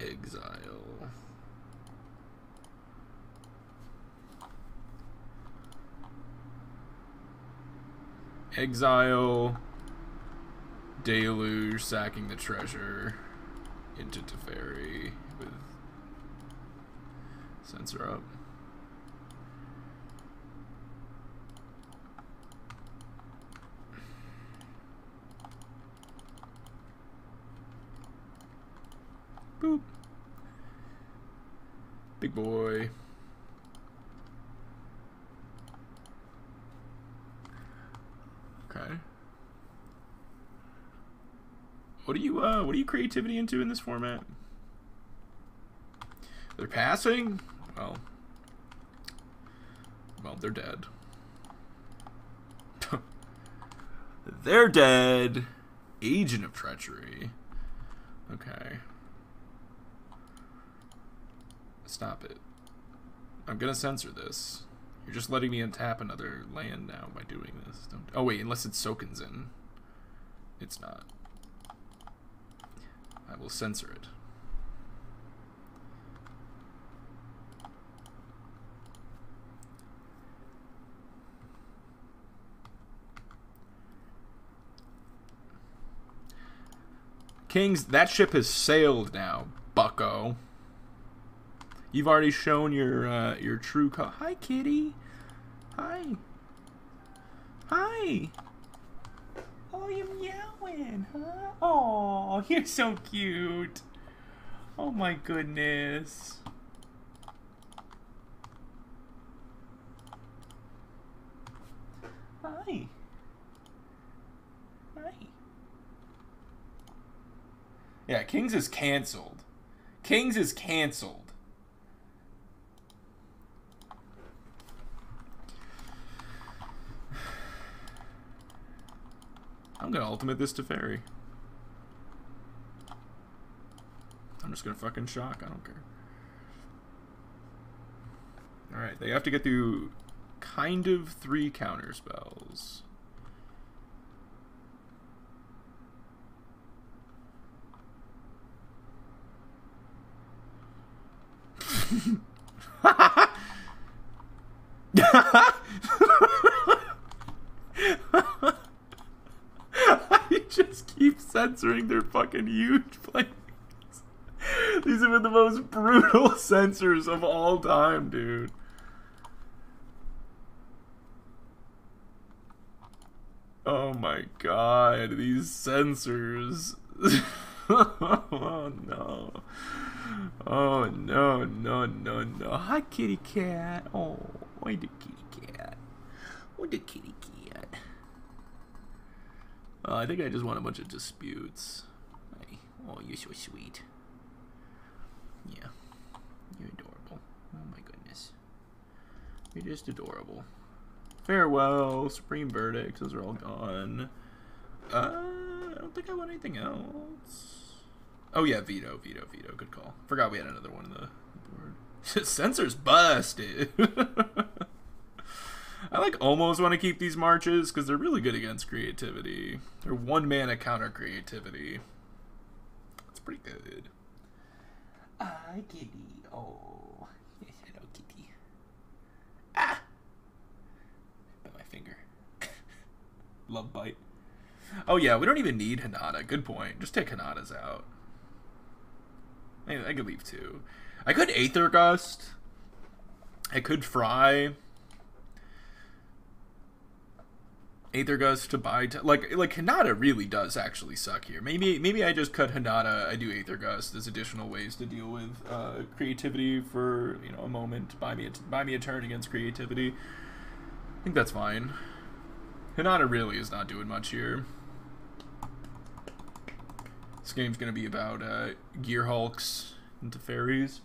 exile. Exile, deluge, sacking the treasure into Teferi with Censor up. Boop. Big boy. Okay. What are you uh what are you creativity into in this format? They're passing? Well. Well, they're dead. They're dead. Agent of Treachery. Okay. Stop it. I'm gonna censor this. You're just letting me untap another land now by doing this. Don't... Oh wait, unless it's Sokenzen. It's not. I will censor it. Kings, that ship has sailed now, bucko. You've already shown your uh, your true color. Hi, kitty. Hi. Hi. Oh, you're meowing, huh? Oh, you're so cute. Oh my goodness. Hi. Hi. Yeah, Kings is canceled. Kings is canceled. I'm gonna ultimate this Teferi. I'm just gonna fucking shock, I don't care. Alright, they have to get through kind of three counter spells. I just keep censoring their fucking huge plays. These have been the most brutal censors of all time, dude. Oh my god, these censors. Oh no. Oh no, no, no, no. Hi, kitty cat. Oh, why the kitty cat? Oh, the kitty cat. Uh, I think I just want a bunch of disputes. Hey. Oh, you're so sweet. Yeah. You're adorable. Oh my goodness. You're just adorable. Farewell, Supreme Verdicts, those are all gone. Uh, I don't think I want anything else. Oh yeah, Veto, Veto, Veto, good call. Forgot we had another one on the board. Censor's busted! I like almost want to keep these marches, because they're really good against creativity. They're one mana counter creativity. That's pretty good. Ah, kitty. Oh, yes, hello, kitty. Ah! By my finger. Love bite. Oh, yeah, we don't even need Hinata. Good point. Just take Hinata's out. I, I could leave two. I could Aether Gust. I could Fry. Aether Gust to buy t like like Hinata really does actually suck here. Maybe maybe I just cut Hinata. I do Aether Gust as additional ways to deal with uh, creativity for you know a moment. Buy me a, buy me a turn against creativity. I think that's fine. Hinata really is not doing much here. This game's gonna be about uh, Gearhulks and Teferis.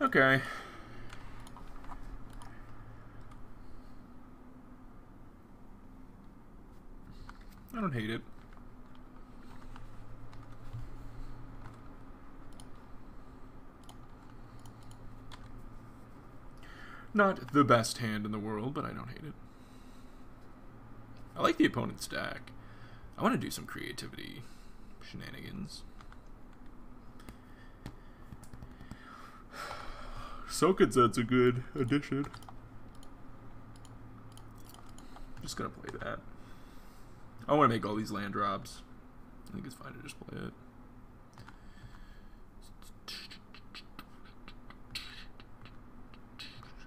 Okay. I don't hate it. Not the best hand in the world, but I don't hate it. I like the opponent's stack. I want to do some creativity shenanigans. Sokenset's a good addition. I'm just gonna play that. I wanna make all these land drops. I think it's fine to just play it.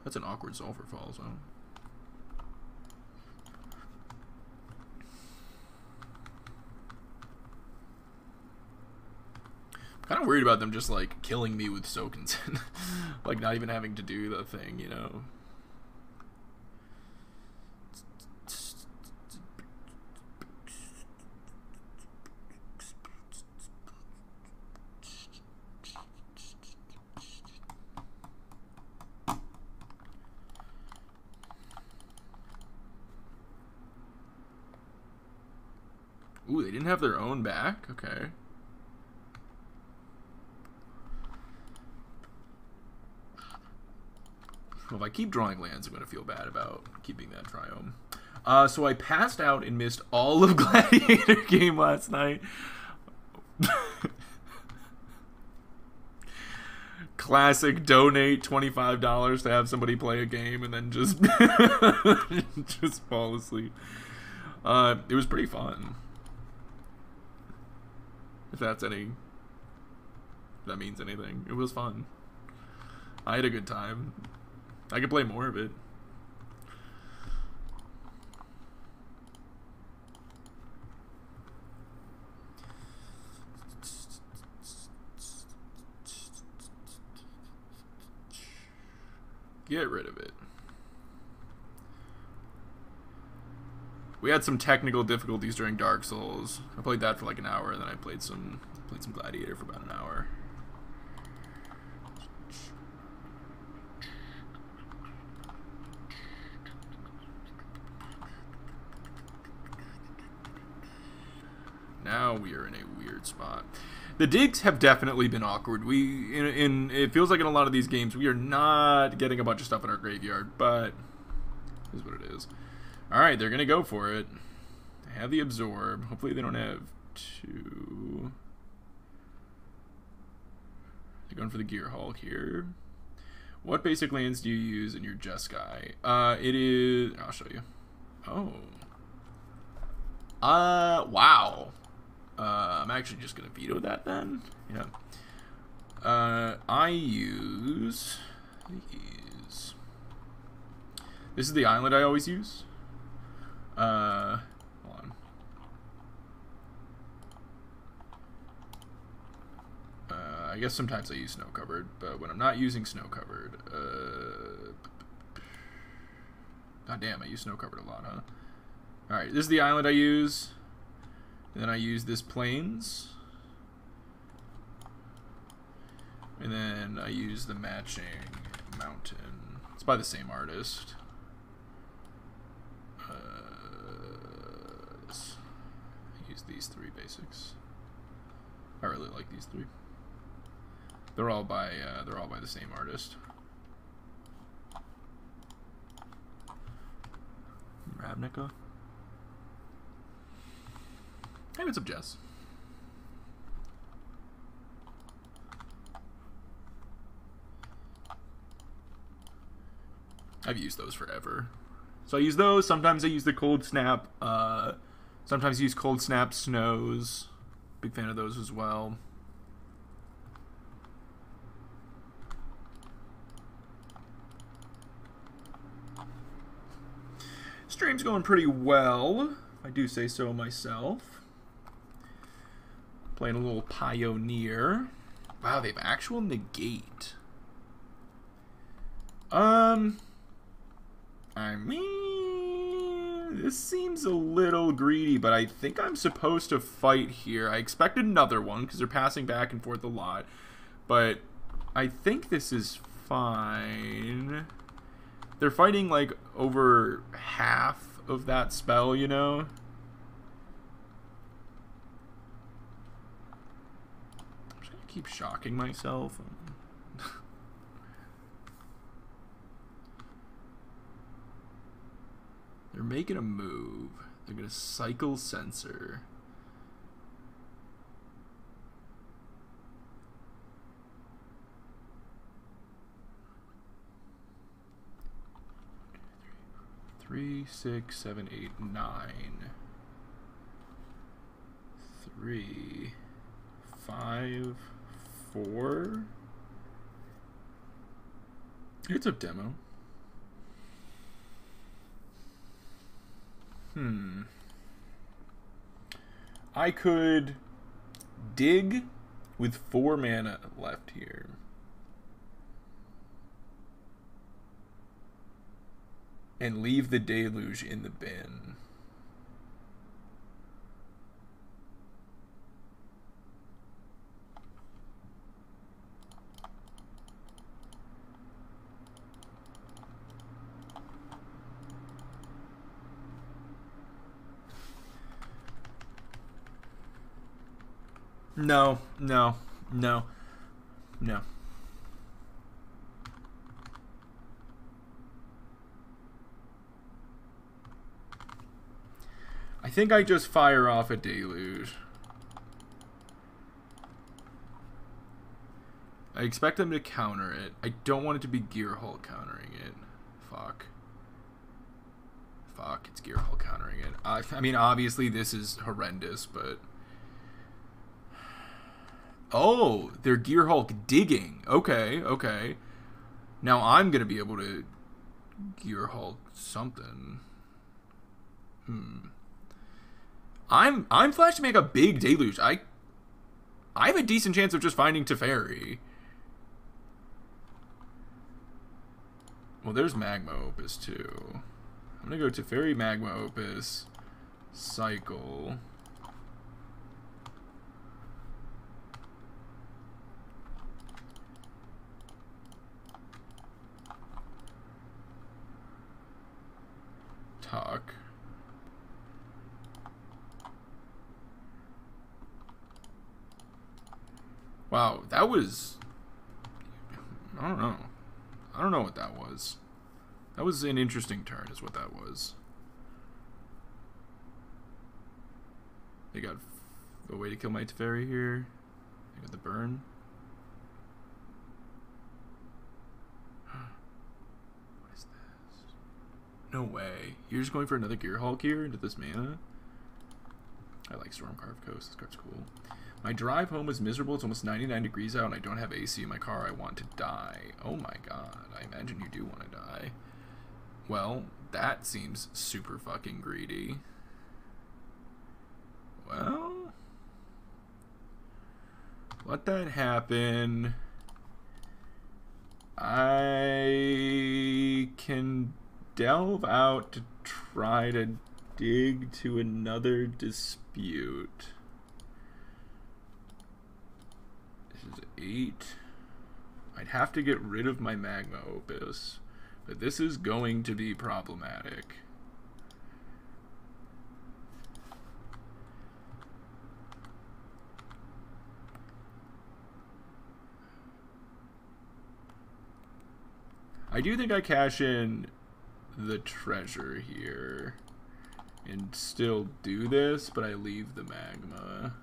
That's an awkward Sulphur Fall zone. Kind of worried about them just like killing me with Sokenset, like not even having to do the thing, you know. Ooh, they didn't have their own back. Okay. Well, if I keep drawing lands, I'm going to feel bad about keeping that Triome. Uh, so I passed out and missed all of Gladiator game last night. Classic donate twenty-five dollars to have somebody play a game and then just, just fall asleep. Uh, it was pretty fun. If that's any... If that means anything. It was fun. I had a good time. I could play more of it. Get rid of it. We had some technical difficulties during Dark Souls. I played that for like an hour, and then I played some played some Gladiator for about an hour. Now we are in a weird spot. The digs have definitely been awkward. We in, in it feels like in a lot of these games we are not getting a bunch of stuff in our graveyard, but this is what it is. Alright, they're gonna go for it. They have the absorb. Hopefully they don't have two. They're going for the Gearhulk here. What basic lands do you use in your Jeskai? Uh it is I'll show you. Oh. Uh wow. Uh, I'm actually just going to veto that then. Yeah. Uh, I use, use... This is the island I always use. Uh, hold on. Uh, I guess sometimes I use snow covered, but when I'm not using snow covered... Uh, God damn, I use snow covered a lot, huh? Alright, this is the island I use. And then I use this plains, and then I use the matching mountain. It's by the same artist. Uh, I use these three basics. I really like these three. They're all by uh, they're all by the same artist. Ravnica. Hey, what's up, Jess? I've used those forever. So I use those. Sometimes I use the cold snap. Uh, sometimes I use cold snap snows. Big fan of those as well. Stream's going pretty well, if I do say so myself. Playing a little Pioneer. Wow, they have actual negate. Um, I mean, this seems a little greedy, but I think I'm supposed to fight here. I expect another one because they're passing back and forth a lot, but I think this is fine. They're fighting like over half of that spell, you know? Keep shocking myself. They're making a move. They're gonna cycle Censor. Three, six, seven, eight, nine. Three, five. Four. It's a demo. Hmm. I could dig with four mana left here. And leave the deluge in the bin. No, no, no, no. I think I just fire off a deluge. I expect them to counter it. I don't want it to be Gearhulk countering it. Fuck. Fuck, it's Gearhulk countering it. I, I mean, obviously this is horrendous, but... Oh, they're Gearhulk digging. Okay, okay. Now I'm gonna be able to Gearhulk something. Hmm. I'm I'm flashed to make a big deluge. I I have a decent chance of just finding Teferi. Well, there's Magma Opus too. I'm gonna go Teferi, Magma Opus, cycle. Talk. Wow, that was... I don't know. I don't know what that was. That was an interesting turn, is what that was. They got a way to kill my Teferi here. They got the burn. What is this? No way. You're just going for another Gearhulk here into this mana? I like Stormcarved Coast. This card's cool. My drive home was miserable. It's almost ninety-nine degrees out, and I don't have A C in my car. I want to die. Oh my god. I imagine you do want to die. Well, that seems super fucking greedy. Well... let that happen. I can delve out to try to dig to another dispute. Eight. I'd have to get rid of my Magma Opus, but this is going to be problematic. I do think I cash in the treasure here and still do this, but I leave the Magma.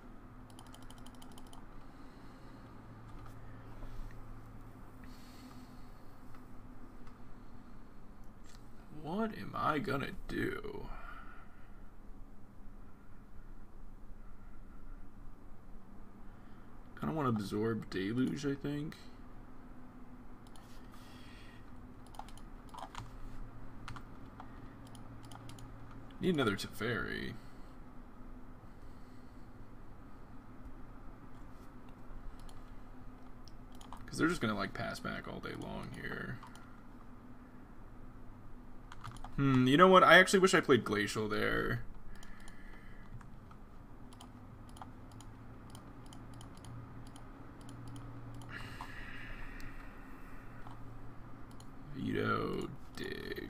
What am I gonna do? I kinda wanna absorb Deluge, I think. Need another Teferi. Cause they're just gonna like pass back all day long here. Hmm, you know what? I actually wish I played Glacial there. Veto, dig.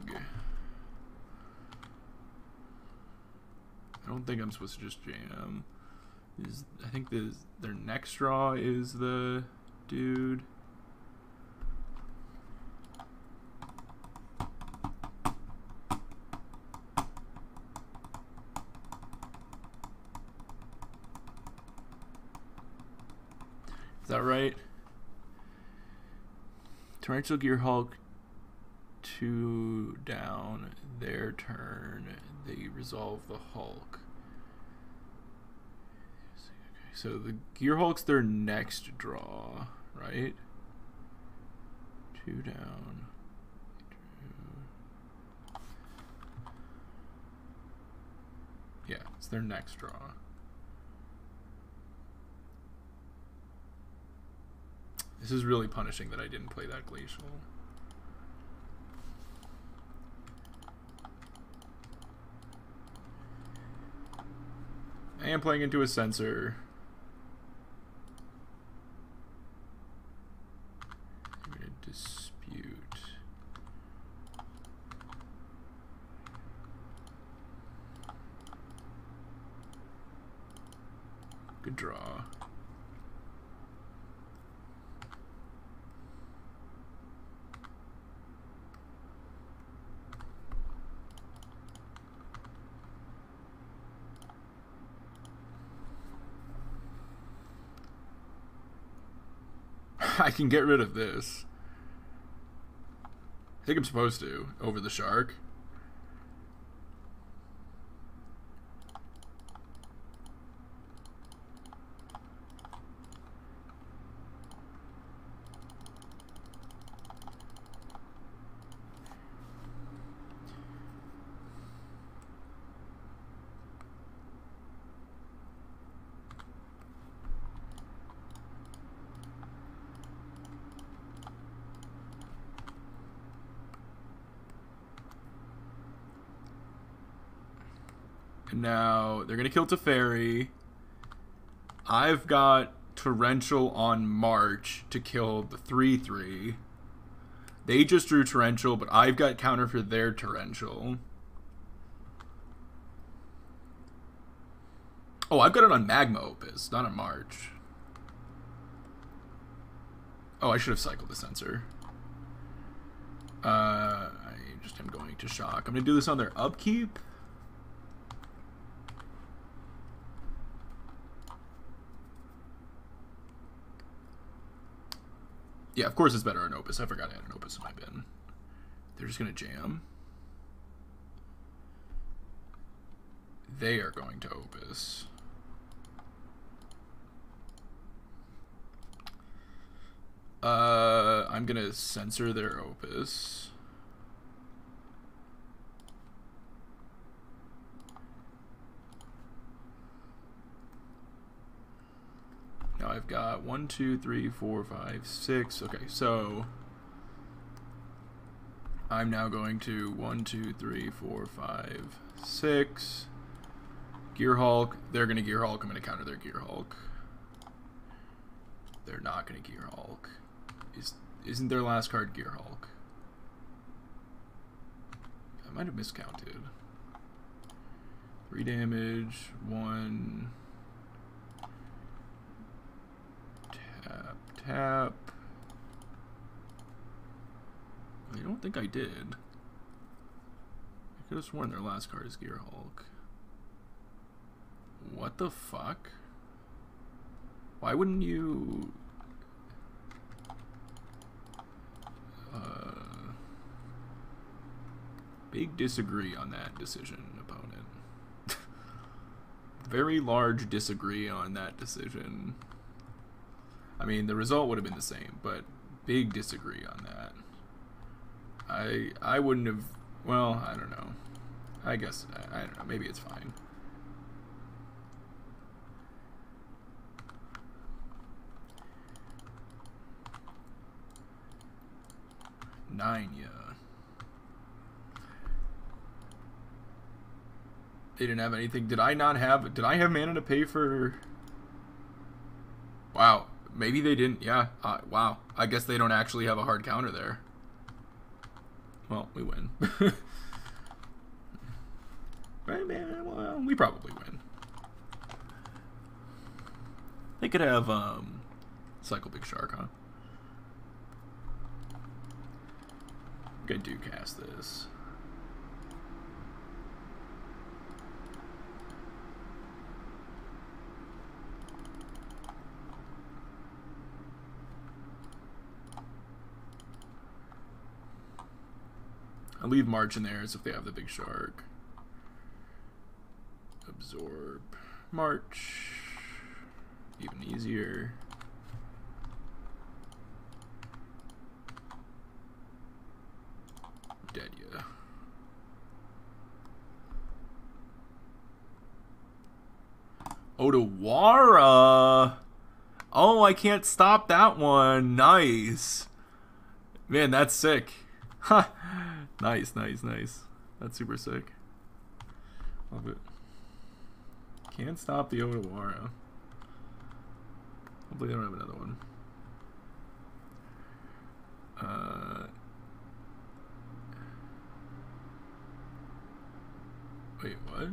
I don't think I'm supposed to just jam. Is, I think this, their next draw is the dude. Is that right? Torrential Gear Hulk two down their turn. They resolve the Hulk. So the Gear Hulk's their next draw, right? Two down. Two. Yeah, it's their next draw. This is really punishing that I didn't play that Glacial. I am playing into a Censor. I'm gonna dispute. Good draw. I can get rid of this. I think I'm supposed to, over the shark. Now, they're going to kill Teferi. I've got Torrential on March to kill the three three. They just drew Torrential, but I've got counter for their Torrential. Oh, I've got it on Magma Opus, not on March. Oh, I should have cycled the Censor. Uh, I just am going to shock. I'm going to do this on their upkeep. Yeah, of course it's better on Opus. I forgot I had an Opus in my bin. They're just going to jam. They are going to Opus. Uh, I'm going to Censor their Opus. Now I've got one, two, three, four, five, six. Okay, so I'm now going to one, two, three, four, five, six. Gearhulk. They're going to Gearhulk. I'm going to counter their Gearhulk. They're not going to Gearhulk. Is, isn't their last card Gearhulk? I might have miscounted. Three damage. One. Tap, tap. I don't think I did. I could have sworn their last card is Gearhulk. What the fuck? Why wouldn't you... Uh, big disagree on that decision, opponent. Very large disagree on that decision. I mean, the result would have been the same, but big disagree on that. I I wouldn't have... Well, I don't know. I guess... I, I don't know. Maybe it's fine. Nine, yeah. They didn't have anything. Did I not have... Did I have mana to pay for... Wow. Maybe they didn't. Yeah. Uh, wow. I guess they don't actually have a hard counter there. Well, we win. Right, man? Well, we probably win. They could have, um... Cycle Big Shark, huh? I do cast this. I leave March in there as if they have the Big Shark. Absorb March. Even easier. Dead, yeah. Odawara! Oh, I can't stop that one. Nice. Man, that's sick. Huh. Nice, nice, nice. That's super sick. Love it. Can't stop the Odawara. Hopefully, I don't have another one. Uh. Wait, what?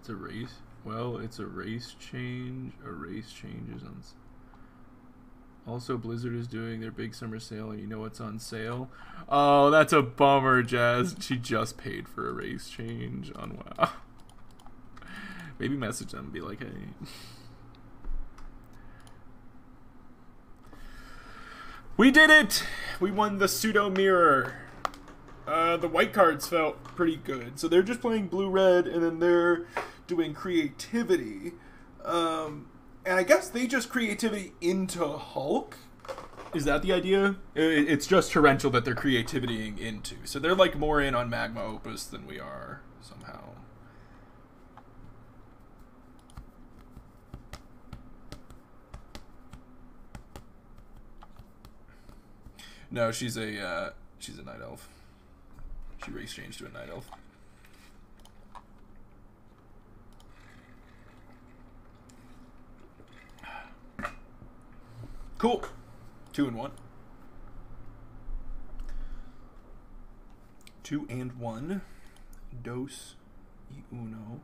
It's a race? Well, it's a race change. A race change is on... Also, Blizzard is doing their big summer sale, and you know what's on sale? Oh, that's a bummer, Jazz. She just paid for a race change on WoW. Maybe message them and be like, hey. We did it! We won the pseudo mirror. Uh, the white cards felt pretty good. So they're just playing blue-red, and then they're doing Creativity. Um, and I guess they just Creativity into Hulk. Is that the idea? It's just Torrential that they're Creativitying into. So they're, like, more in on Magma Opus than we are, somehow. No, she's a, uh, she's a Night Elf. She re-exchanged to a Night Elf. Cool. Two and one. Two and one. Dos y uno.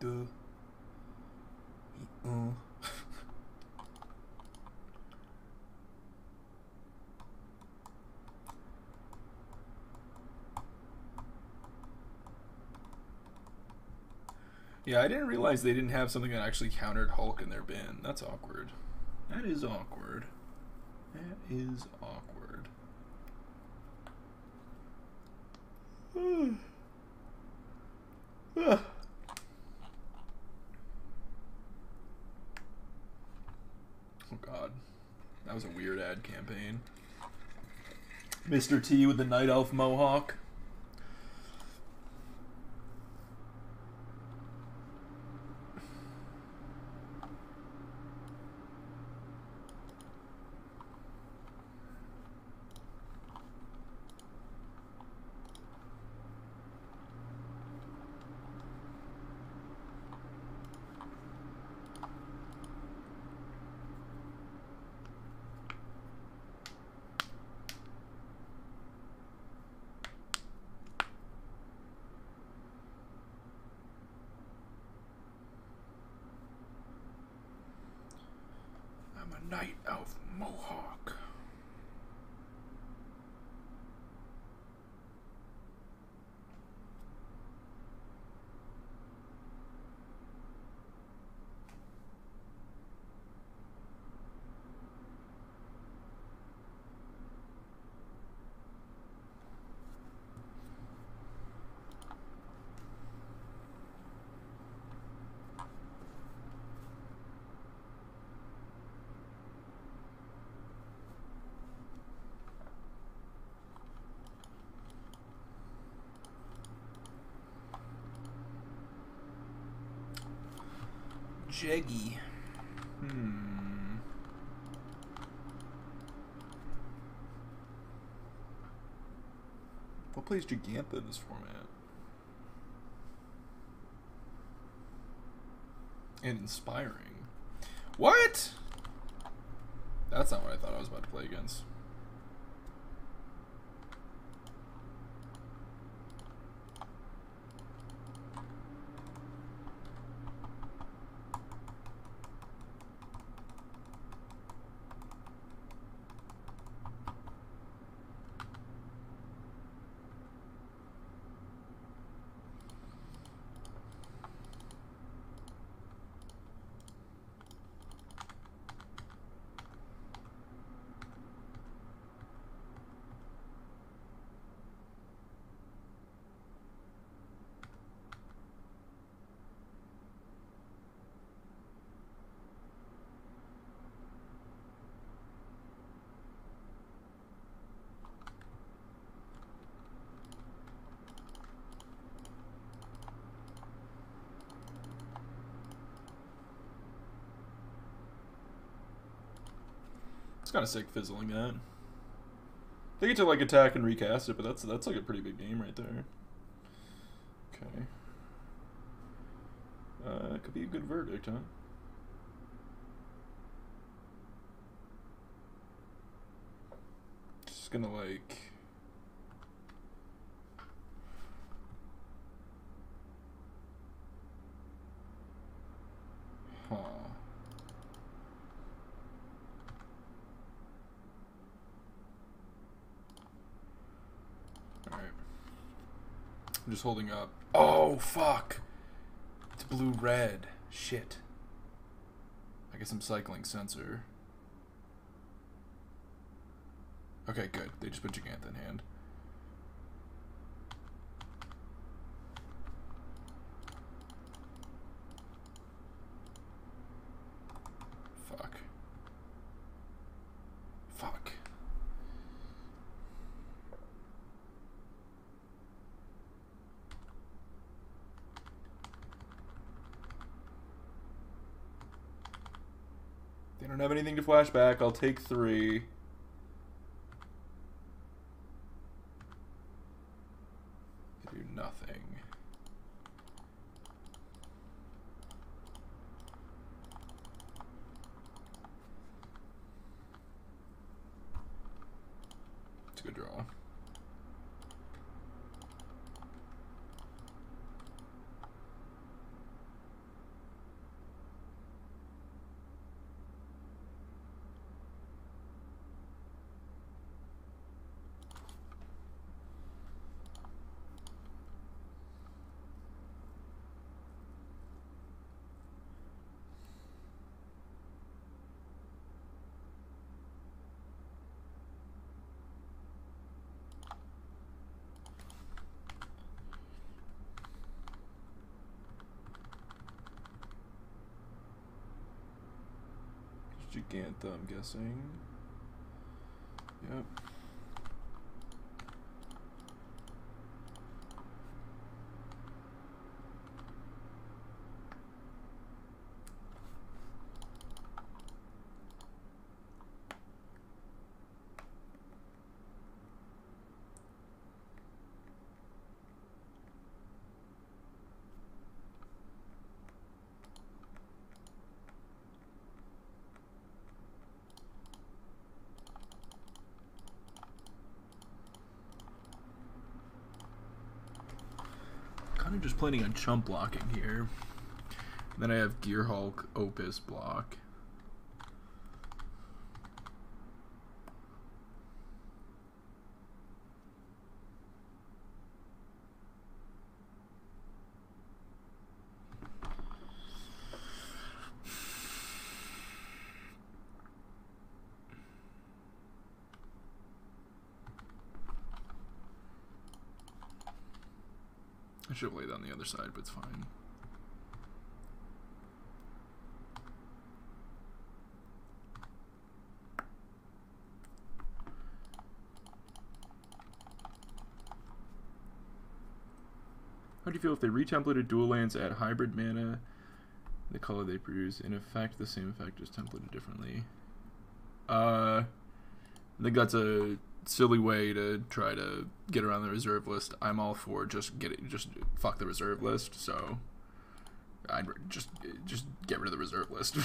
Deux y un. Yeah, I didn't realize they didn't have something that actually countered Hulk in their bin. That's awkward. That is awkward. That is awkward. Hmm. Ugh. Oh god. That was a weird ad campaign. Mister T with the Night Elf Mohawk. Jeggy. Hmm. What plays Giganta in this format? And Inspiring. What? That's not what I thought I was about to play against. It's kind of sick fizzling that. They get to like attack and recast it, but that's that's like a pretty big game right there. Okay. Uh, could be a good verdict, huh? Just gonna like. I'm just holding up. Oh, fuck! It's blue-red. Shit. I guess I'm cycling Censor. Okay, good. They just put Giganta in hand. Fuck. Fuck. I don't have anything to flashback. I'll take three. I do nothing. draw. Gigantha, I'm guessing. Yep. I'm just planning on chump blocking here. And then I have Gearhulk, Opus block. I should have laid it on the other side, but it's fine. How do you feel if they re-templated dual lands, add hybrid mana, the color they produce, in effect the same effect, just templated differently? Uh, I think that's a silly way to try to get around the reserve list. I'm all for just get it, just fuck the reserve list. So I'd just just get rid of the reserve list.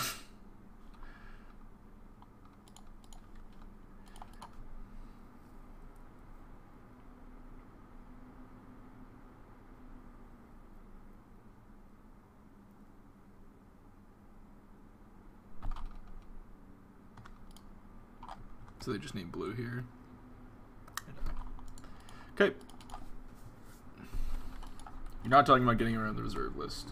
So they just need blue here. Okay. You're not talking about getting around the reserve list.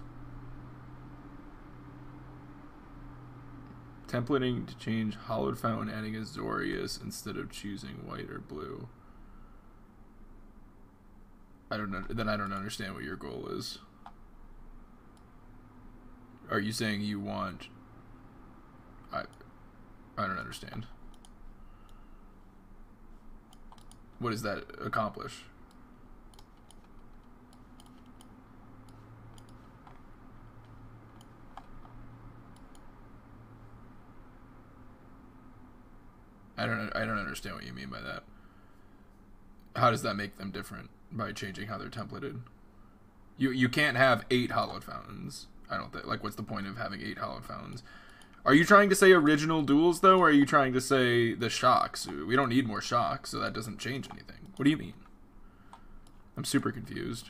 Templating to change Hollowed Fountain, adding Azorius instead of choosing white or blue. I don't know. Then I don't understand what your goal is. Are you saying you want? I. I don't understand. What does that accomplish? I don't I don't understand what you mean by that. How does that make them different by changing how they're templated? You you can't have eight Hollowed Fountains. I don't think, like, what's the point of having eight Hollowed Fountains? Are you trying to say original duels, though, or are you trying to say the shocks? We don't need more shocks, so that doesn't change anything. What do you mean? I'm super confused.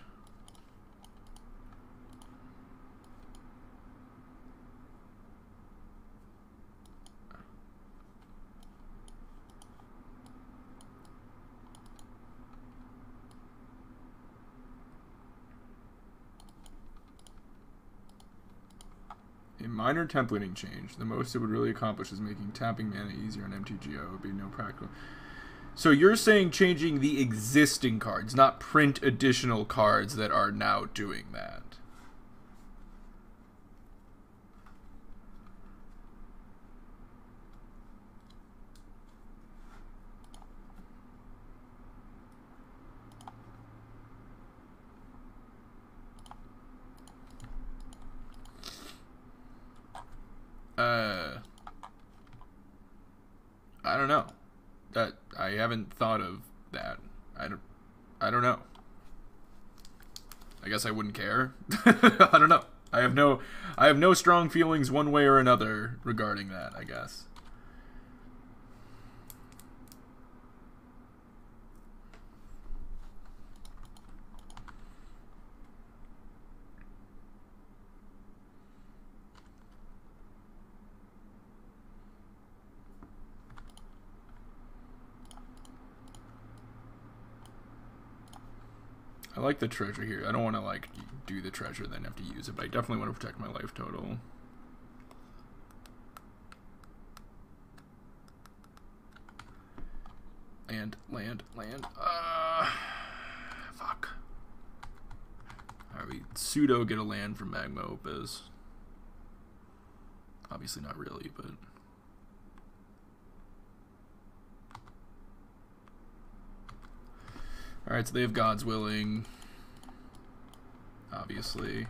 Minor templating change. The most it would really accomplish is making tapping mana easier on M T G O. It would be no practical. So you're saying changing the existing cards, not print additional cards that are now doing that. Uh, I don't know. That I haven't thought of that. I don't. I don't know. I guess I wouldn't care. I don't know. I have no. I have no strong feelings one way or another regarding that, I guess. I like the treasure here. I don't want to like do the treasure and then have to use it, but I definitely want to protect my life total. Land, land, land. Uh, fuck. Alright, we pseudo get a land from Magma Opus. Obviously not really, but... Alright, so they have God's Willing. Obviously.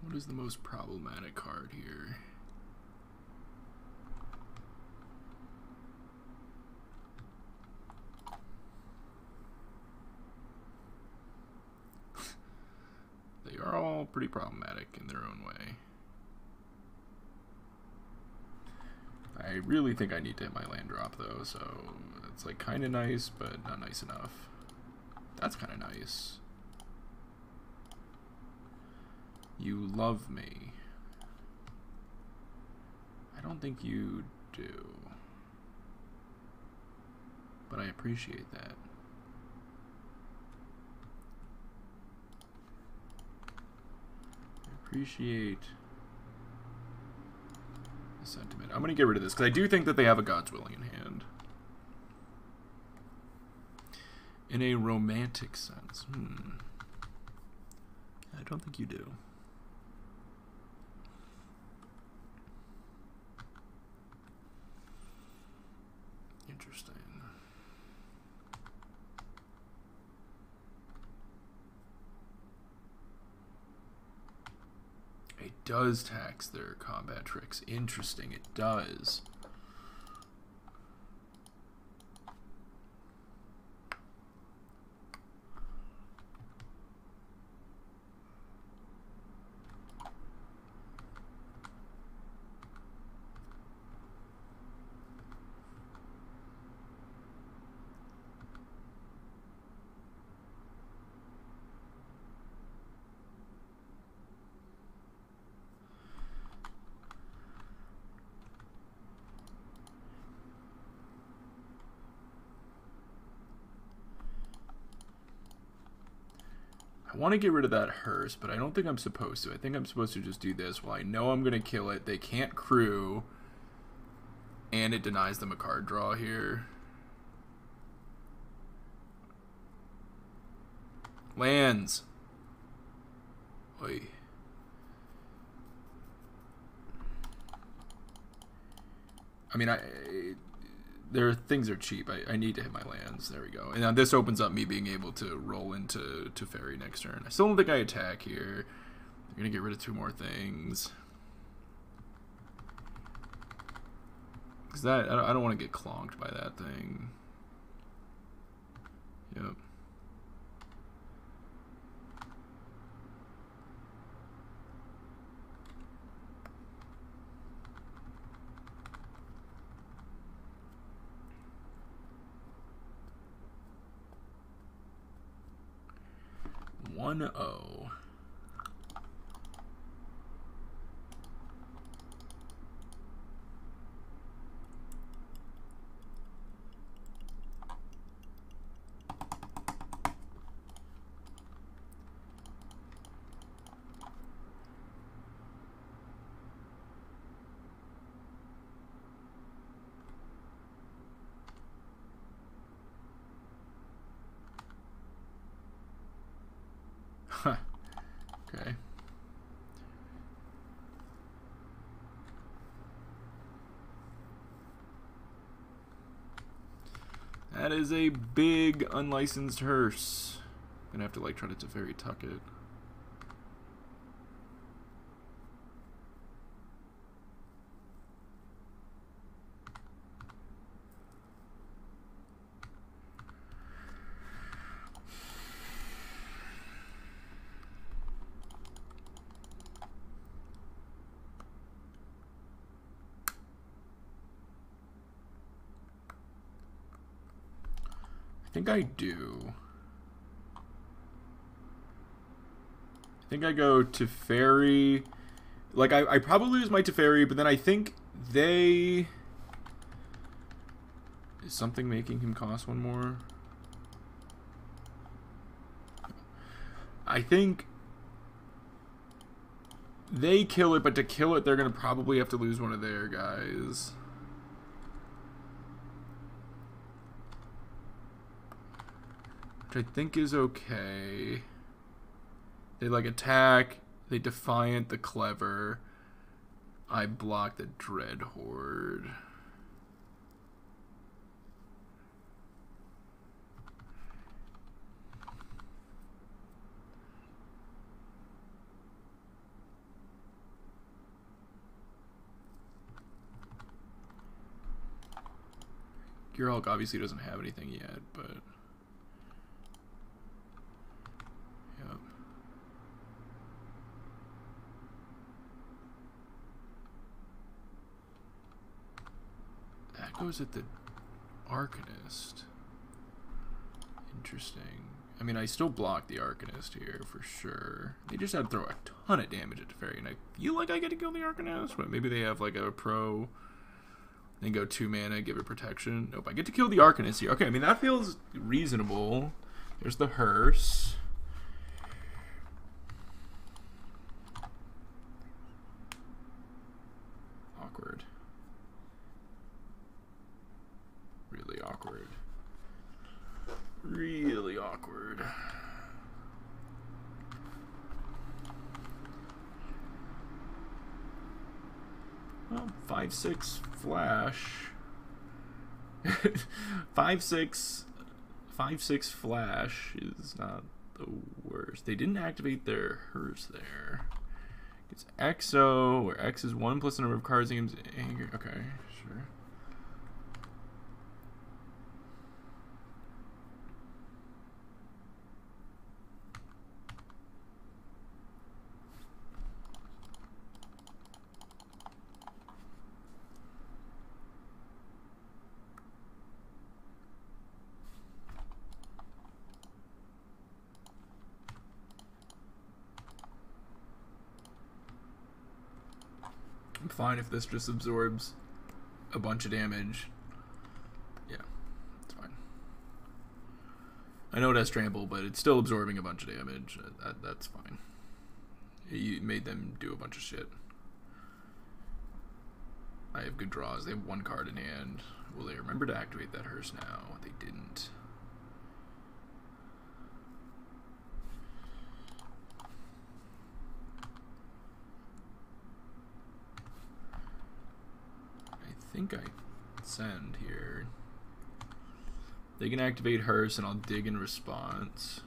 What is the most problematic card here? They are all pretty problematic in their own way. I really think I need to hit my land drop though, so it's like kind of nice, but not nice enough. That's kind of nice. You love me. I don't think you do. But I appreciate that. I appreciate the sentiment. I'm going to get rid of this because I do think that they have a God's Willing in hand. In a romantic sense. Hmm. I don't think you do. Interesting. It does tax their combat tricks. Interesting, it does. I want to get rid of that hearse, but I don't think I'm supposed to. I think I'm supposed to just do this. Well, I know I'm going to kill it. They can't crew. And it denies them a card draw here. Lands. Oi. I mean, I... There are, things are cheap. I, I need to hit my lands. There we go. And now this opens up me being able to roll into Teferi next turn. I still don't think I attack here. I'm going to get rid of two more things. Because that, I don't, I don't want to get clonked by that thing. Yep. one oh. That is a big unlicensed hearse. I'm gonna have to like try to Teferi tuck it. I think I do. I think I go Teferi. Like, I, I probably lose my Teferi, but then I think they... Is something making him cost one more? I think they kill it, but to kill it, they're going to probably have to lose one of their guys. Which I think is okay. They like attack, they Defiant the Clever. I block the Dread Horde. Gearhulk obviously doesn't have anything yet, but goes at the Arcanist. Interesting. I mean, I still block the Arcanist here for sure. They just had to throw a ton of damage at Teferi, and I feel like I get to kill the Arcanist, but maybe they have like a pro, then go two mana, give it protection. Nope, I get to kill the Arcanist here. Okay, I mean, that feels reasonable. There's the hearse. Awkward. Really awkward. Really awkward. Well, five six flash. five six five six flash is not the worst. They didn't activate their hearse there. It's X O, where X is one plus the number of cards games anger. Okay, sure. Fine if this just absorbs a bunch of damage. Yeah, it's fine. I know it has trample, but it's still absorbing a bunch of damage. That, that's fine. You made them do a bunch of shit. I have good draws. They have one card in hand. Will they remember to activate that hearse now? They didn't. I think I send here. They can activate hearse and I'll dig in response.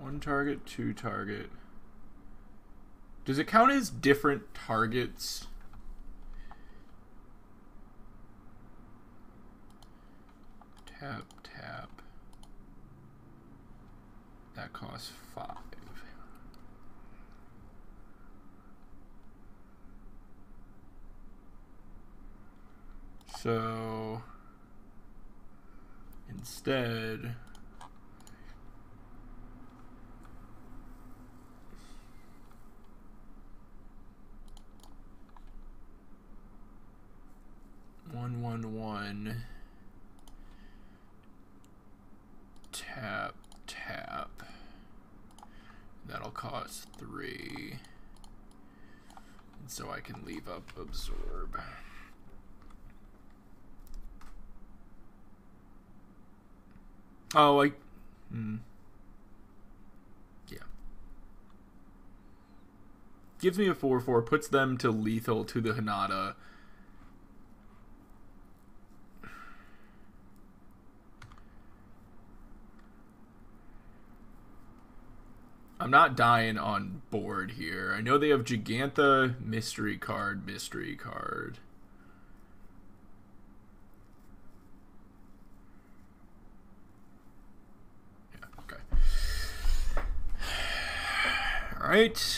One target, two target. Does it count as different targets? Tap, tap. That costs five. So instead, one, one, one. Tap, tap. That'll cost three. And so I can leave up Absorb. Oh, I... Hmm. Yeah. Gives me a four four, puts them to lethal to the Hinata. I'm not dying on board here. I know they have Gigantha, mystery card, mystery card. Yeah, okay. All right.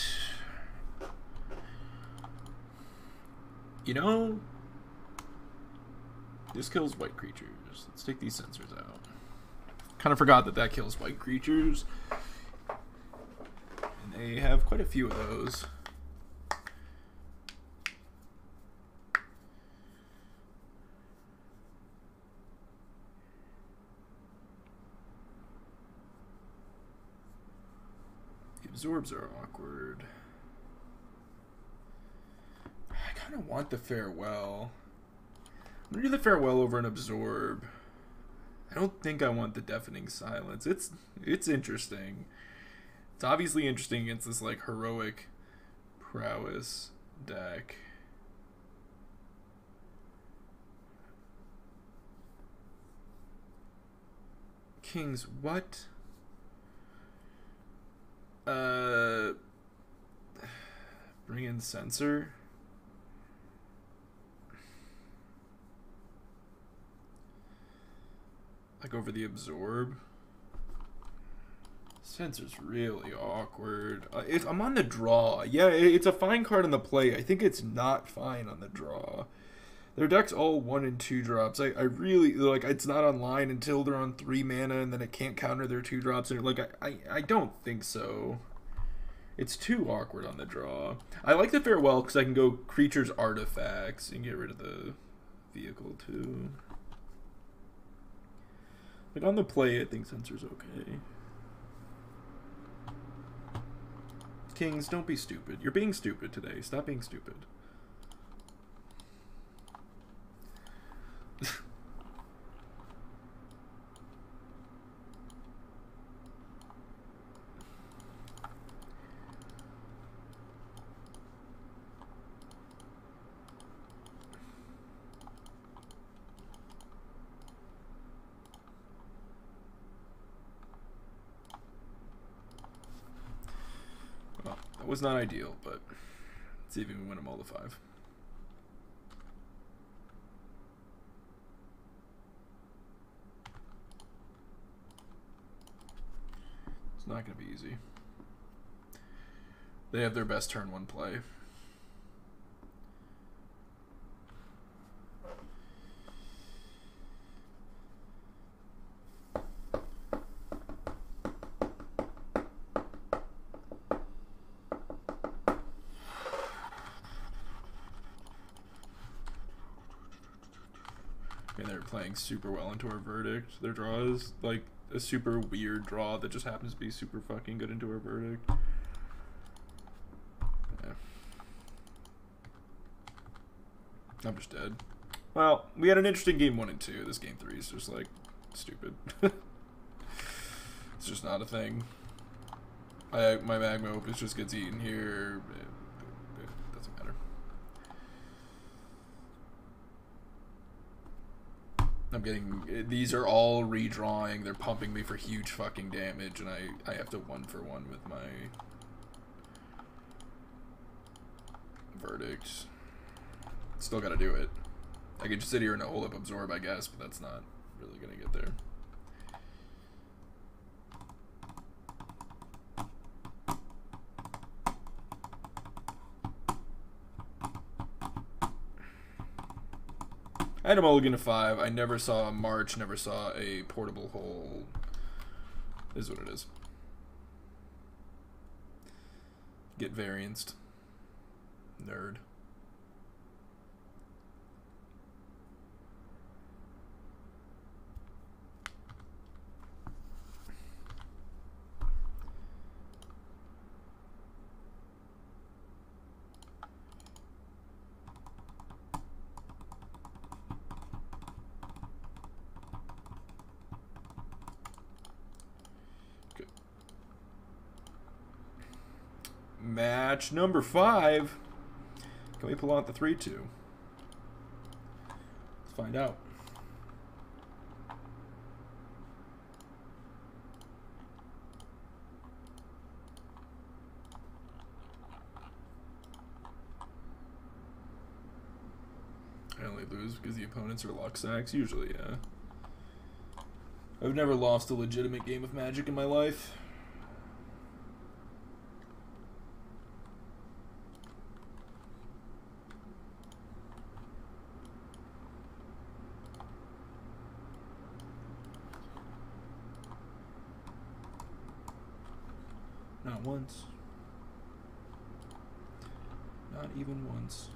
You know, this kills white creatures. Let's take these sensors out. Kind of forgot that that kills white creatures. They have quite a few of those. The Absorbs are awkward. I kind of want the Farewell. I'm going to do the Farewell over an Absorb. I don't think I want the Deafening Silence. It's, it's interesting. It's obviously interesting against this like heroic prowess deck. Kings what? Uh bring in Censor. Like over the Absorb. Censor's really awkward. Uh, if I'm on the draw. Yeah, it's a fine card on the play. I think it's not fine on the draw. Their deck's all one and two drops. I, I really, like, it's not online until they're on three mana, and then it can't counter their two drops. And like, I, I, I don't think so. It's too awkward on the draw. I like the Farewell because I can go creatures, artifacts, and get rid of the vehicle, too. Like, on the play, I think Censor's okay. Kings, don't be stupid. You're being stupid today. Stop being stupid. Was not ideal, but let's see if we can win them all to five. It's not going to be easy. They have their best turn one play. Super well into our verdict. Their draw is like a super weird draw that just happens to be super fucking good into our verdict. Yeah. I'm just dead. Well, we had an interesting game one and two. This game three is just like stupid. It's just not a thing. I, my Magma Opus just gets eaten here. It, it doesn't matter. I'm getting, these are all redrawing. They're pumping me for huge fucking damage, and I, I have to one for one with my verdict. Still gotta do it. I could just sit here and hold up Absorb, I guess, but that's not really gonna get there. I had a mulligan to five. I never saw a march, never saw a portable hole. Is what it is. Get varianced. Nerd. Match number five. Can we pull out the three two? Let's find out. I only lose because the opponents are luck sacks. Usually, yeah. I've never lost a legitimate game of Magic in my life. Once. Not even once.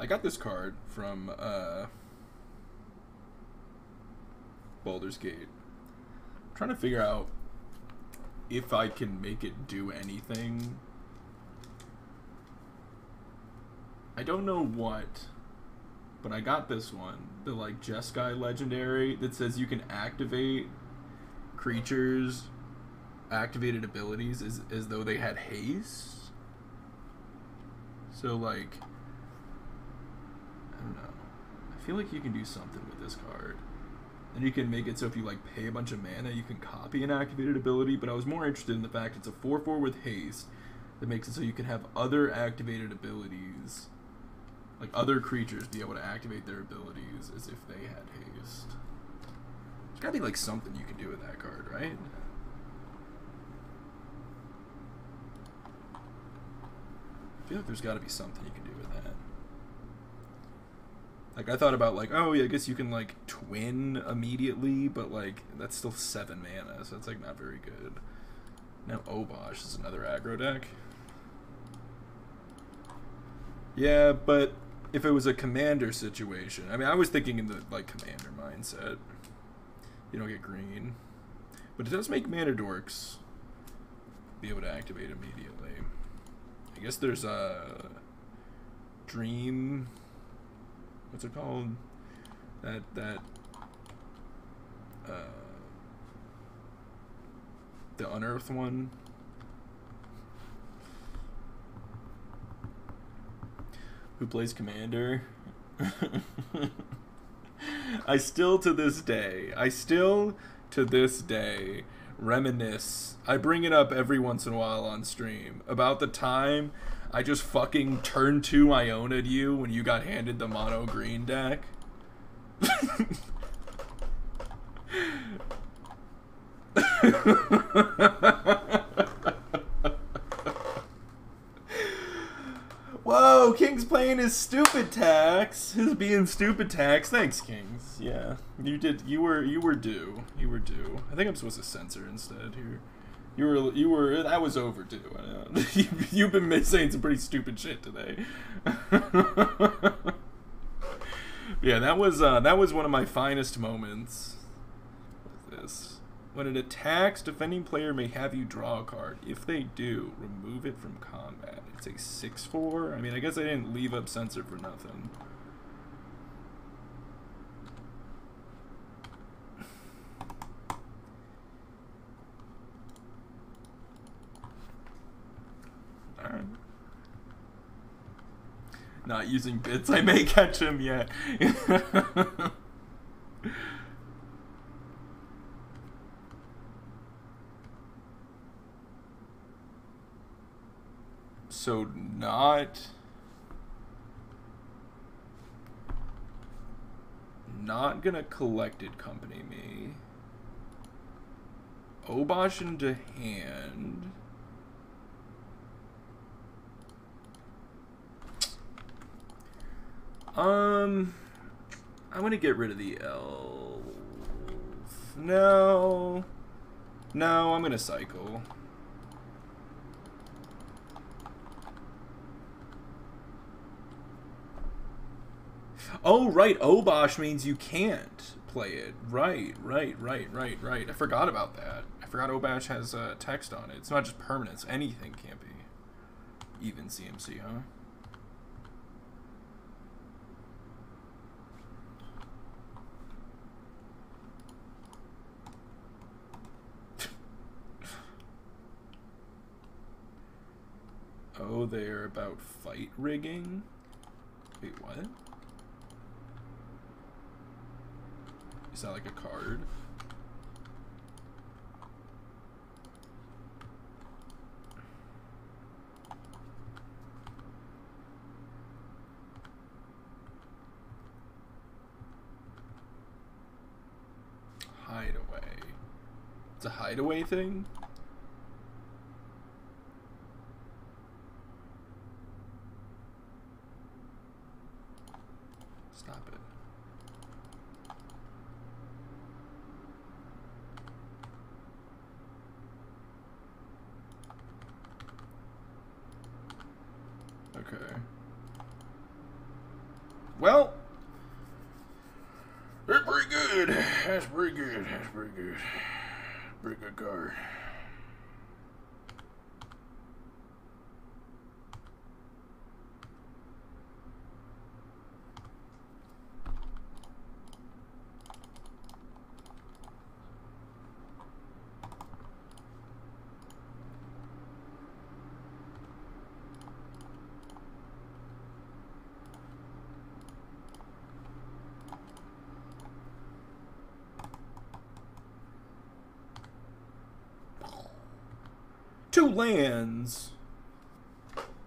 I got this card from uh, Baldur's Gate. I'm trying to figure out if I can make it do anything. I don't know what, but I got this one. The like Jeskai legendary that says you can activate creatures' activated abilities as, as though they had haste. So like... I feel like you can do something with this card. And you can make it so if you like pay a bunch of mana, you can copy an activated ability, but I was more interested in the fact it's a four four with haste that makes it so you can have other activated abilities, like other creatures be able to activate their abilities as if they had haste. There's gotta be like something you can do with that card, right? I feel like there's gotta be something you can do with that. Like, I thought about, like, oh, yeah, I guess you can, like, twin immediately, but, like, that's still seven mana, so that's, like, not very good. Now Obosh is another aggro deck. Yeah, but if it was a commander situation... I mean, I was thinking in the, like, commander mindset. You don't get green. But it does make mana dorks be able to activate immediately. I guess there's a... Dream... What's it called? That that uh, the unearth one. Who plays Commander? I still to this day. I still to this day reminisce. I bring it up every once in a while on stream about the time I just fucking turned to Iona to you when you got handed the mono green deck. Whoa, King's playing his stupid tax. His being stupid tax. Thanks, Kings. Yeah, you did. You were. You were due. You were due. I think I'm supposed to censor instead here. You were. You were. That was overdue. you, you've been saying some pretty stupid shit today. Yeah, that was. Uh, that was one of my finest moments. What's this? When it attacks, defending player may have you draw a card. If they do, remove it from combat. It's a six four. I mean, I guess I didn't leave up Censor for nothing. Alright. Not using bits. I may catch him yet. So not not gonna collected company me. Obosh into hand. Um, I want to get rid of the elf. No, no, I'm gonna cycle. Oh, right, Obosh means you can't play it. Right, right, right, right, right. I forgot about that. I forgot Obosh has uh, text on it. It's not just permanence. Anything can't be. Even C M C, huh? Oh, they're about fight rigging? Wait, what? Is that like a card? Hideaway. It's a hideaway thing? Stop it. Okay. Well, that's pretty good. That's pretty good. That's pretty good. Pretty good card. Two lands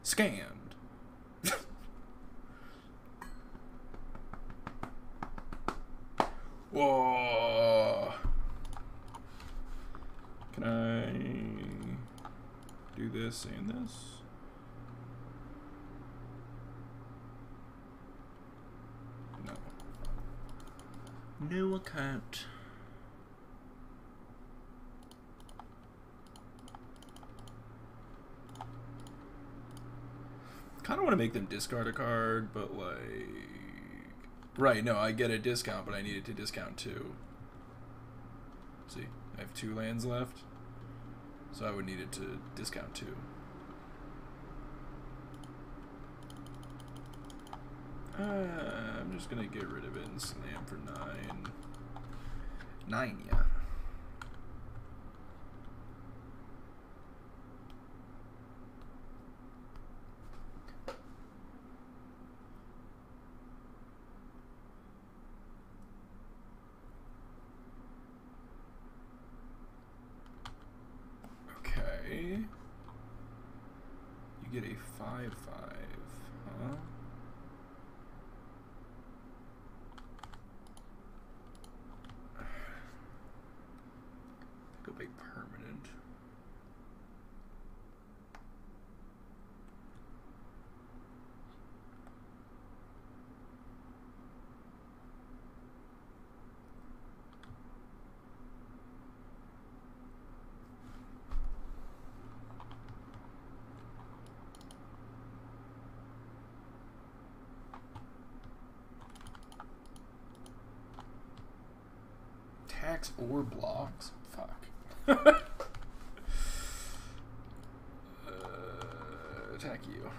scammed. Whoa. Can I do this and this? No. No, I can't. Kind of want to make them discard a card, but like, right? No, I get a discount, but I needed to discount too. See, I have two lands left, so I would need it to discount two. Uh, I'm just gonna get rid of it and slam for nine. Nine, yeah. You get a five five, huh? Pick up a permit. attacks or blocks. Fuck. Attack you.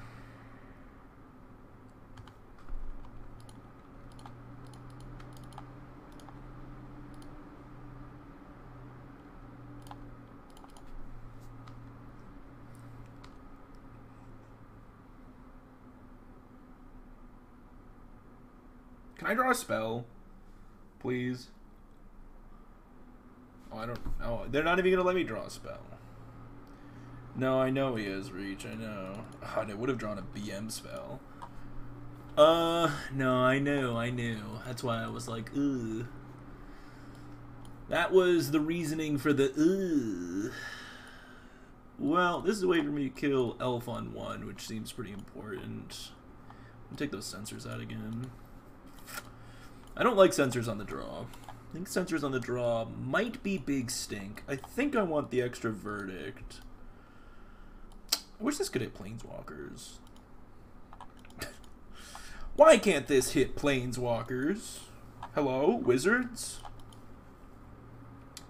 Can I draw a spell? Please. Oh, I don't. Oh, they're not even gonna let me draw a spell. No, I know he has reach, I know. God, I would have drawn a B M spell. Uh, no, I knew, I knew. That's why I was like, ugh. That was the reasoning for the ugh. Well, this is a way for me to kill Elf on one, which seems pretty important. I'm gonna take those sensors out again. I don't like sensors on the draw. I think sensors on the draw might be big stink. I think I want the extra verdict. I wish this could hit Planeswalkers. Why can't this hit Planeswalkers? Hello, Wizards?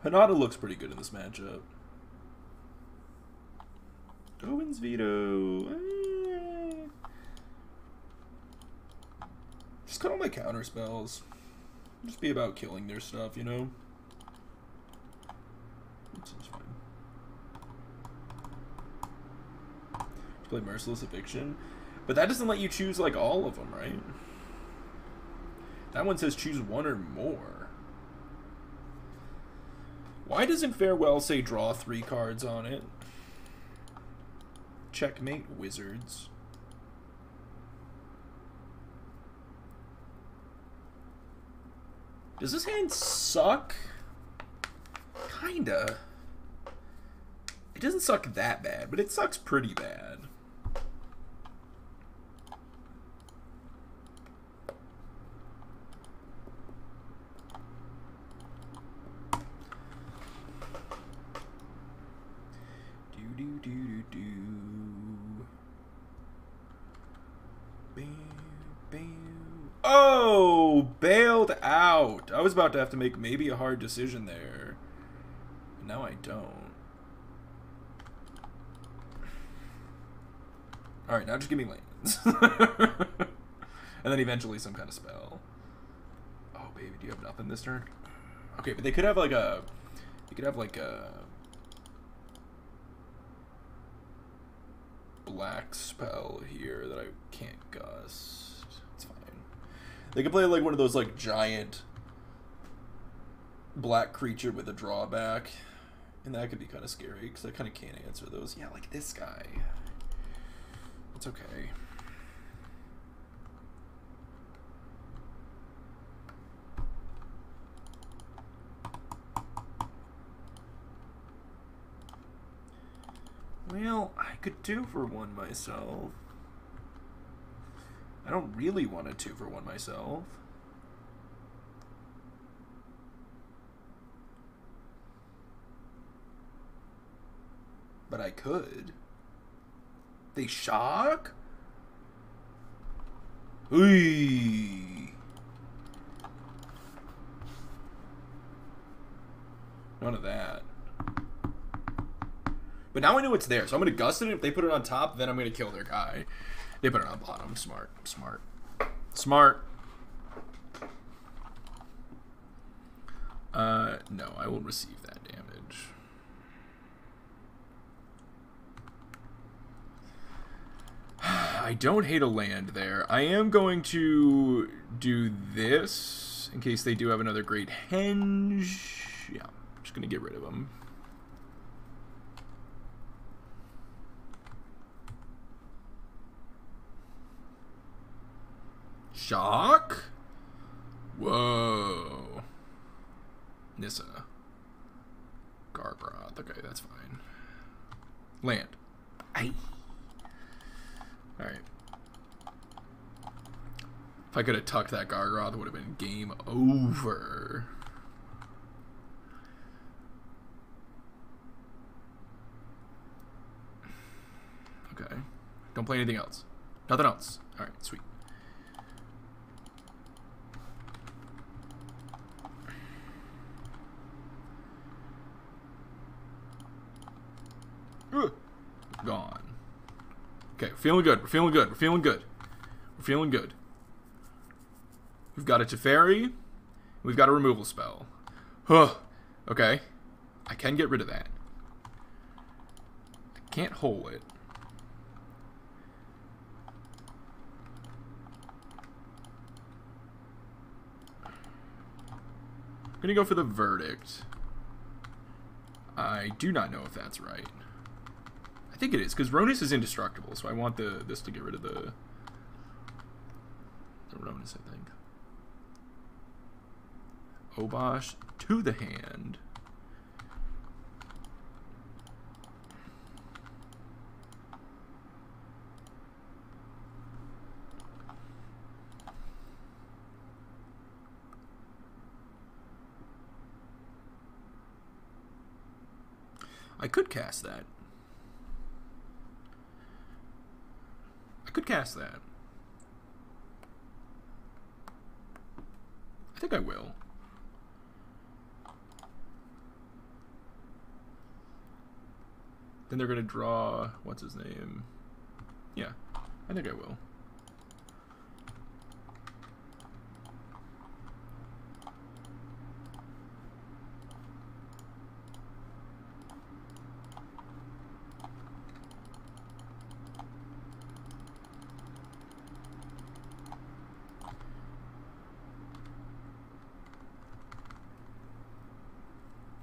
Hinata looks pretty good in this matchup. Dovin's Veto. Eh. Just cut all my counter spells. Just be about killing their stuff, you know? That's fine. Play Merciless Eviction, but that doesn't let you choose like all of them, right? That one says choose one or more. Why doesn't Farewell say draw three cards on it? Checkmate, Wizards. Does this hand suck? Kinda. It doesn't suck that bad, but it sucks pretty bad. Out. I was about to have to make maybe a hard decision there. Now I don't. Alright, now just give me lands. And then eventually some kind of spell. Oh, baby, do you have nothing this turn? Okay, but they could have like a... They could have like a... black spell here that I can't gust. It's fine. They could play like one of those like giant black creature with a drawback, and that could be kind of scary because I kind of can't answer those. Yeah, like this guy. It's okay. Well, I could two for one myself. I don't really want a two for one myself. But I could. They shock? Ooh. None of that. But now I know it's there, so I'm gonna gust it. If they put it on top, then I'm gonna kill their guy. They put it on bottom. Smart. Smart. Smart. Uh, no, I will receive that damage. I don't hate a land there. I am going to do this in case they do have another Great Henge. Yeah, I'm just going to get rid of them. Shock? Whoa. Nissa. Garbroth. Okay, that's fine. Land. Aye. Alright. If I could have tucked that Gargoth, it would have been game over. Okay. Don't play anything else. Nothing else. Alright, sweet. gone. Okay, we're feeling good. We're feeling good. We're feeling good. We're feeling good. We've got a Teferi. We've got a removal spell. Huh. Okay. I can get rid of that. I can't hole it. I'm gonna go for the verdict. I do not know if that's right. I think it is, because Ronus is indestructible, so I want the this to get rid of the, the Ronus, I think. Obosh to the hand. I could cast that. I could cast that. I think I will. Then they're gonna draw, what's his name? Yeah, I think I will.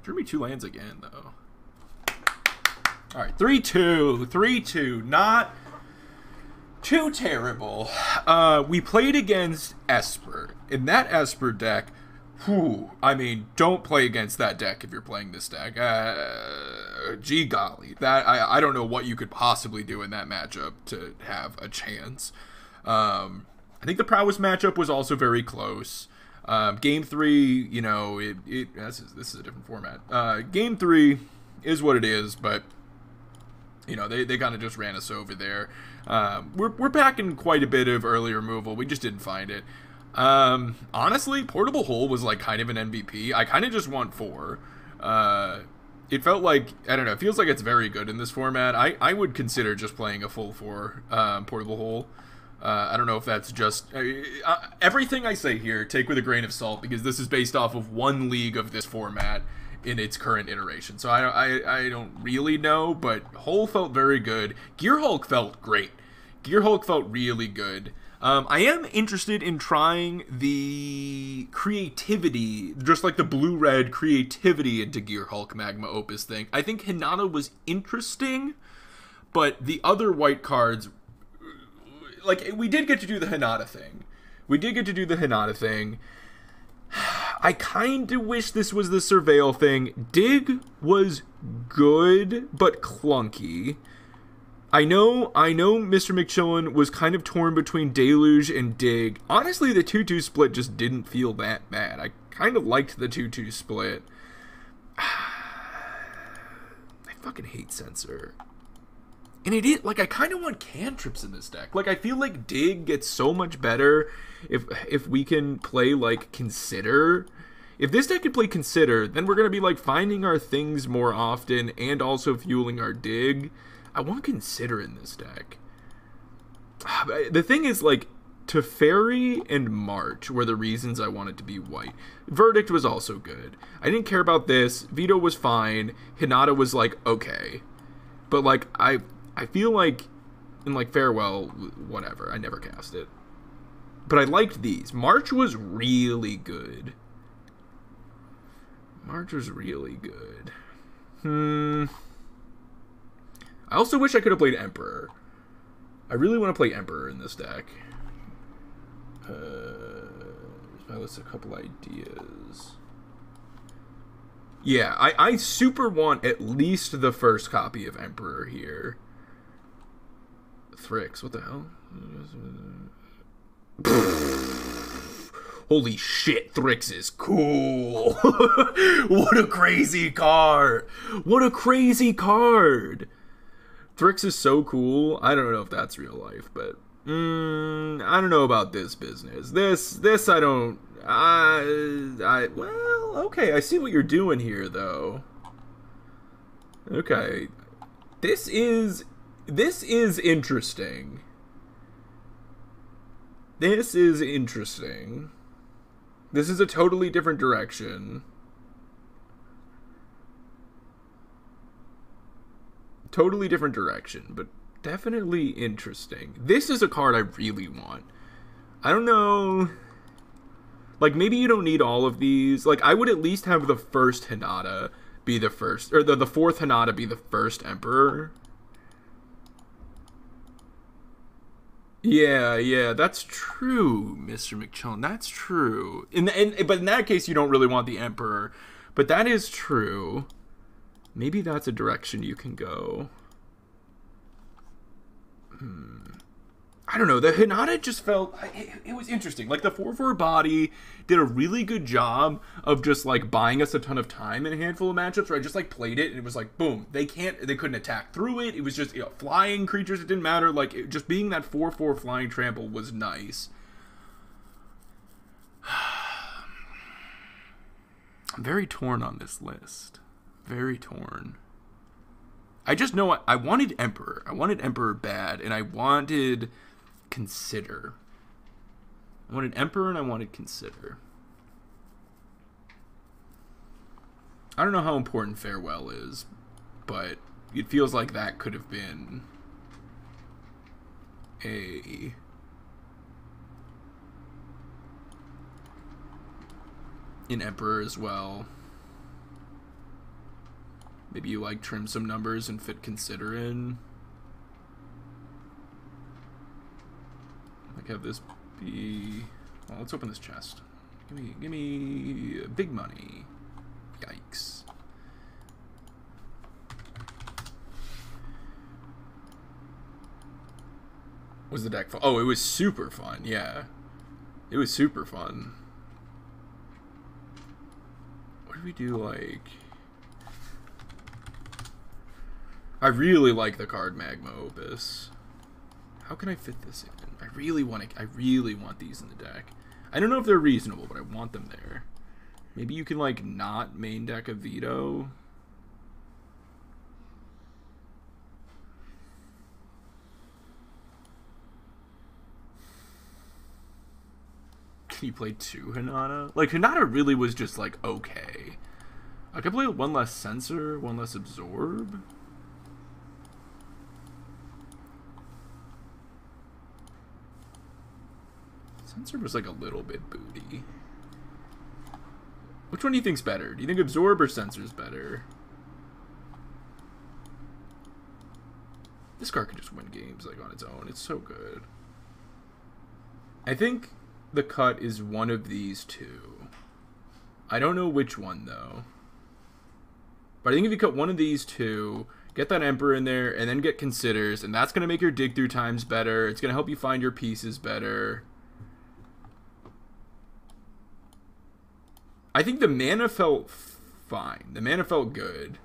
Drew me two lands again, though. All right, three two, three two, not too terrible. Uh, we played against Esper. In that Esper deck, whew, I mean, don't play against that deck if you're playing this deck. Uh, gee golly, that I, I don't know what you could possibly do in that matchup to have a chance. Um, I think the Prowess matchup was also very close. Um, game three, you know, it, it this, is, this is a different format. Uh, game three is what it is, but, you know, they, they kind of just ran us over there. Um, we're, we're packing quite a bit of early removal. We just didn't find it. Um, honestly, Portable Hole was, like, kind of an M V P. I kind of just want four. Uh, it felt like, I don't know, it feels like it's very good in this format. I, I would consider just playing a full four um, Portable Hole. Uh, I don't know if that's just... Uh, everything I say here, take with a grain of salt, because this is based off of one league of this format in its current iteration. So I, I, I don't really know, but Hole felt very good. Gearhulk felt great. Gearhulk felt really good. Um, I am interested in trying the creativity, just like the blue-red creativity into Gearhulk Magma Opus thing. I think Hinata was interesting, but the other white cards... Like, we did get to do the Hinata thing. We did get to do the Hinata thing. I kind of wish this was the Surveil thing. Dig was good, but clunky. I know, I know Mister McChillan was kind of torn between Deluge and Dig. Honestly, the two two split just didn't feel that bad. I kind of liked the two two split. I fucking hate Censor. And it is, like, I kind of want cantrips in this deck. Like, I feel like Dig gets so much better if if we can play, like, Consider. If this deck can play Consider, then we're going to be, like, finding our things more often and also fueling our Dig. I want Consider in this deck. The thing is, like, Teferi and March were the reasons I wanted to be white. Verdict was also good. I didn't care about this. Veto was fine. Hinata was, like, okay. But, like, I... I feel like, in like Farewell, whatever, I never cast it. But I liked these. March was really good. March was really good. Hmm. I also wish I could have played Emperor. I really want to play Emperor in this deck. Uh, here's my list of a couple ideas. Yeah, I, I super want at least the first copy of Emperor here. Thrix, what the hell? Holy shit, Thrix is cool. What a crazy card. What a crazy card. Thrix is so cool. I don't know if that's real life, but mm, I don't know about this business. This, this I don't, I, I, well, okay. I see what you're doing here though. Okay. This is This is interesting. This is interesting. This is a totally different direction. Totally different direction, but definitely interesting. This is a card I really want. I don't know. Like, maybe you don't need all of these. Like, I would at least have the first Hinata be the first, or the, the fourth Hinata be the first Emperor. Yeah, yeah, that's true, Mister McChillin. That's true. In the, in, but in that case, you don't really want the Emperor. But that is true. Maybe that's a direction you can go. Hmm. I don't know. The Hinata just felt... It, it was interesting. Like, the four four body did a really good job of just, like, buying us a ton of time in a handful of matchups where I just, like, played it and it was like, boom. They can't... They couldn't attack through it. It was just, you know, flying creatures. It didn't matter. Like, it, just being that four four flying trample was nice. I'm very torn on this list. Very torn. I just know I, I wanted Emperor. I wanted Emperor bad, and I wanted... Consider. I wanted Emperor and I wanted Consider. I don't know how important Farewell is, but it feels like that could have been a an Emperor as well. Maybe you like trim some numbers and fit Consider in. Have this be... Well, let's open this chest. Give me, give me big money. Yikes. Was the deck fun? Oh, it was super fun. Yeah, it was super fun. What did we do? Like, I really like the card Magma Opus. How can I fit this in? I really want to, I really want these in the deck. I don't know if they're reasonable, but I want them there. Maybe you can, like, not main deck a Veto. Can you play two Hinata? Like, Hinata really was just, like, okay. I could play one less Censor, one less Absorb. Censor was like a little bit booty. Which one do you think's better? Do you think Absorb or Censor's better? This card can just win games like on its own. It's so good. I think the cut is one of these two. I don't know which one though. But I think if you cut one of these two, get that Emperor in there, and then get Considers, and that's gonna make your Dig Through Times better. It's gonna help you find your pieces better. I think the mana felt fine. The mana felt good.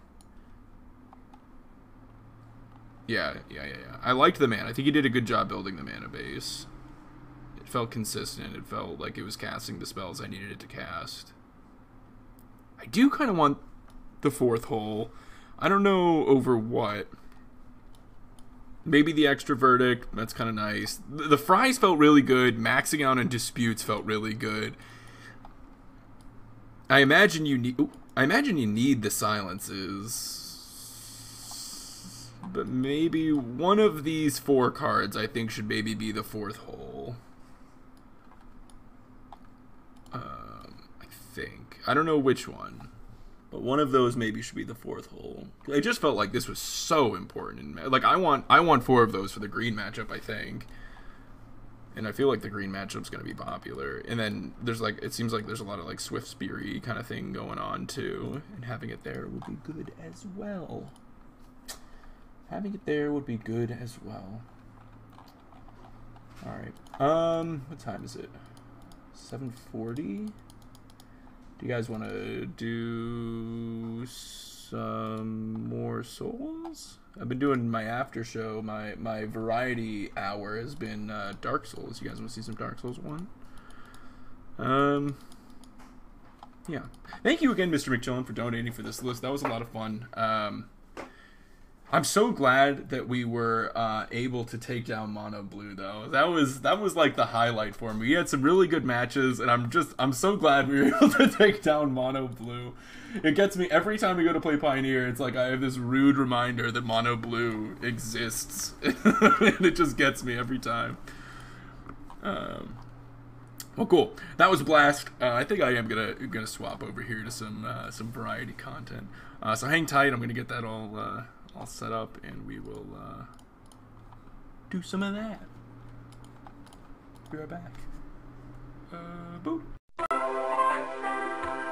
Yeah, yeah, yeah, yeah. I liked the mana. I think he did a good job building the mana base. It felt consistent. It felt like it was casting the spells I needed it to cast. I do kind of want the fourth hole. I don't know over what. Maybe the extra verdict. That's kind of nice. The, the Fries felt really good. Maxing out on disputes felt really good. I imagine you need. Ooh, I imagine you need the silences, but maybe one of these four cards I think should maybe be the fourth hole. Um, I think I don't know which one, but one of those maybe should be the fourth hole. I just felt like this was so important, and like I want, I want four of those for the green matchup. I think. And I feel like the green matchup's going to be popular. And then there's like, it seems like there's a lot of like Swift Speary kind of thing going on too. And having it there would be good as well. Having it there would be good as well. All right. Um, what time is it? seven forty? Do you guys want to do some more Souls? I've been doing my after show. My my variety hour has been uh, Dark Souls. You guys want to see some Dark Souls one? Um, yeah. Thank you again, Mister McChillin, for donating for this list. That was a lot of fun. Um, I'm so glad that we were uh, able to take down Mono Blue, though. That was that was like the highlight for me. We had some really good matches, and I'm just I'm so glad we were able to take down Mono Blue. It gets me every time we go to play Pioneer. It's like I have this rude reminder that Mono Blue exists, and it just gets me every time. Um, well, cool. That was a blast. Uh, I think I am gonna gonna swap over here to some uh, some variety content. Uh, so hang tight. I'm gonna get that all. Uh, I'll set up and we will uh, do some of that. Be right back. Uh, boop.